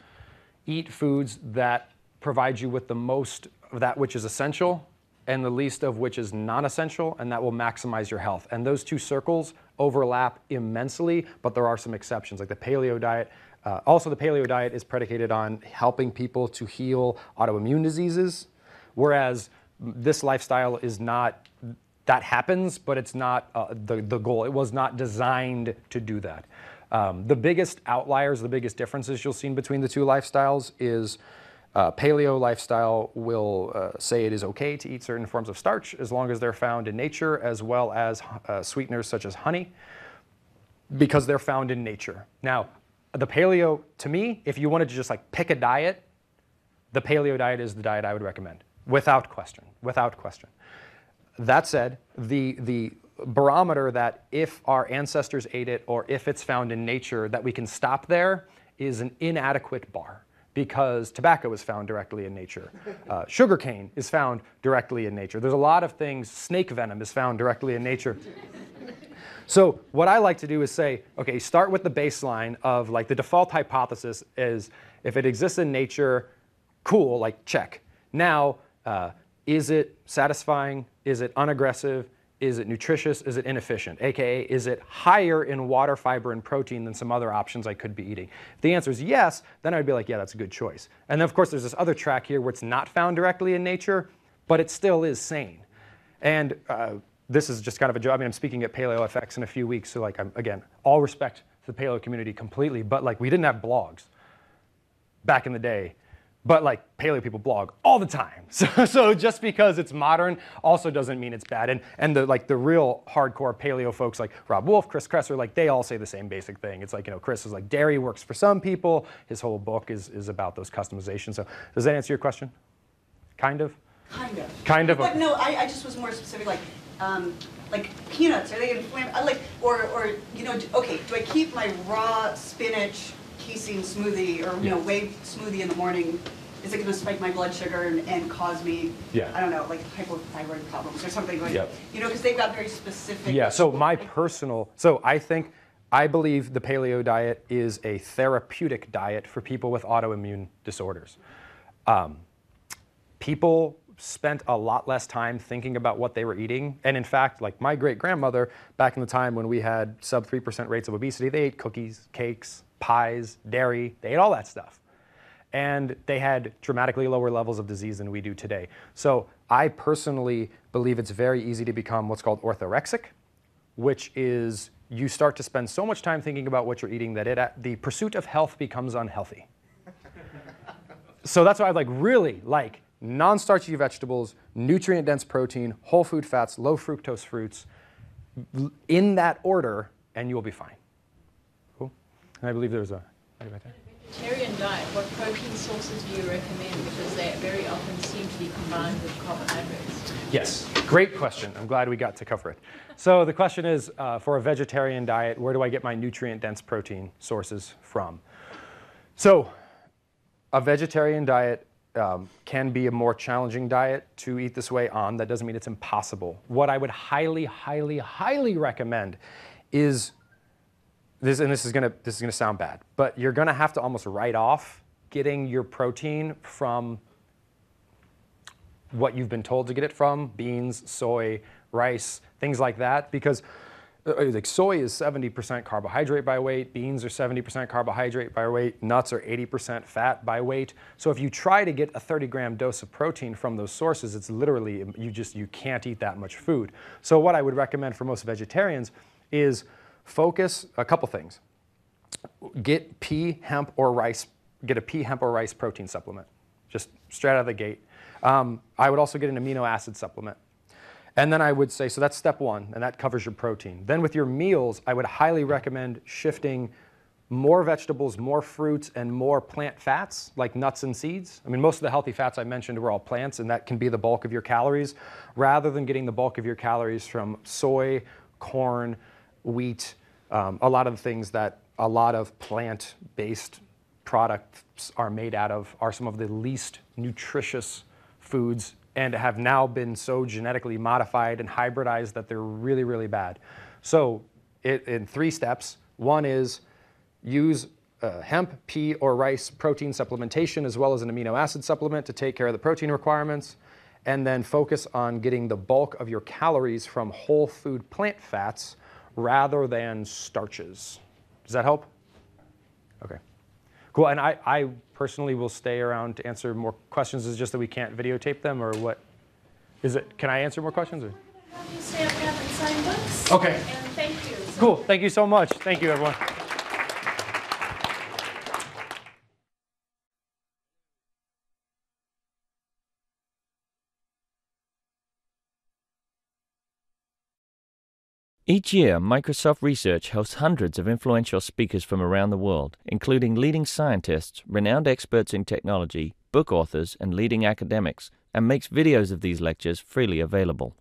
eat foods that provide you with the most of that which is essential, and the least of which is non-essential, and that will maximize your health. And those two circles overlap immensely, but there are some exceptions, like the paleo diet. Also, the paleo diet is predicated on helping people to heal autoimmune diseases, whereas this lifestyle is not. That happens, but it's not the goal. It was not designed to do that. The biggest outliers, the biggest differences you'll see between the 2 lifestyles is, paleo lifestyle will say it is okay to eat certain forms of starch as long as they're found in nature, as well as sweeteners such as honey, because they're found in nature. Now, the paleo, to me, if you wanted to just like pick a diet, the paleo diet is the diet I would recommend, without question, without question. That said, the barometer that if our ancestors ate it or if it's found in nature that we can stop there is an inadequate bar, because tobacco is found directly in nature. Sugarcane is found directly in nature. There's a lot of things. Snake venom is found directly in nature. So what I like to do is say, okay, start with the baseline of like the default hypothesis is, if it exists in nature, cool, like check. Now, is it satisfying? Is it unaggressive? Is it nutritious? Is it inefficient? AKA, is it higher in water, fiber, and protein than some other options I could be eating? If the answer is yes, then I'd be like, yeah, that's a good choice. And then, of course, there's this other track here where it's not found directly in nature, but it still is sane. And this is just kind of a job. I mean, I'm speaking at Paleo FX in a few weeks, so like, again, all respect to the paleo community completely, but like, we didn't have blogs back in the day, but like, paleo people blog all the time. So just because it's modern also doesn't mean it's bad. And the like the real hardcore paleo folks like Rob Wolf, Chris Kresser, like they all say the same basic thing. It's like, you know, Chris is like, dairy works for some people. His whole book is about those customizations. So does that answer your question? Kind of? Kind of. Kind of. But no, I just was more specific, like peanuts, are they inflammatory? Like, or you know, okay, do I keep my raw spinach casein smoothie or you know, whey smoothie in the morning? Is it going to spike my blood sugar and cause me, I don't know, like hypothyroid problems or something like that? You know, because they've got very specific. Yeah, so my personal, so I believe the paleo diet is a therapeutic diet for people with autoimmune disorders. People spent a lot less time thinking about what they were eating. And in fact, like my great-grandmother, back in the time when we had sub 3% rates of obesity, they ate cookies, cakes, pies, dairy, they ate all that stuff. And they had dramatically lower levels of disease than we do today. So I personally believe it's very easy to become what's called orthorexic, which is you start to spend so much time thinking about what you're eating that the pursuit of health becomes unhealthy. So that's why I like really like non-starchy vegetables, nutrient-dense protein, whole food fats, low fructose fruits, in that order, and you'll be fine. Cool? And I believe there's a... Vegetarian diet, what protein sources do you recommend? Because they very often seem to be combined with carbohydrates. Yes, great question. I'm glad we got to cover it. So the question is, for a vegetarian diet, where do I get my nutrient-dense protein sources from? So a vegetarian diet can be a more challenging diet to eat this way on. That doesn't mean it's impossible. What I would highly, highly, highly recommend is this, and this is gonna sound bad, but you're gonna have to almost write off getting your protein from what you've been told to get it from: beans, soy, rice, things like that, because like soy is 70% carbohydrate by weight, beans are 70% carbohydrate by weight, nuts are 80% fat by weight. So if you try to get a 30-gram dose of protein from those sources, it's literally, you can't eat that much food. So what I would recommend for most vegetarians is focus a couple things. Get pea, hemp, or rice, get a pea, hemp, or rice protein supplement, just straight out of the gate. I would also get an amino acid supplement. And then I would say, so that's step one, and that covers your protein. Then with your meals, I would highly recommend shifting more vegetables, more fruits, and more plant fats, like nuts and seeds. I mean, most of the healthy fats I mentioned were all plants, and that can be the bulk of your calories, rather than getting the bulk of your calories from soy, corn, wheat, a lot of the things that a lot of plant-based products are made out of are some of the least nutritious foods and have now been so genetically modified and hybridized that they're really, really bad. So in three steps, one is use hemp, pea, or rice protein supplementation as well as an amino acid supplement to take care of the protein requirements, and then focus on getting the bulk of your calories from whole food plant fats rather than starches. Does that help? Okay. Cool, and I personally will stay around to answer more questions. Is just that we can't videotape them, or what? Is it? Can I answer more questions? Or? Have you stay up and sign books. Okay. And thank you. So cool. Thank you so much. Thank you, everyone. Each year, Microsoft Research hosts hundreds of influential speakers from around the world, including leading scientists, renowned experts in technology, book authors, and leading academics, and makes videos of these lectures freely available.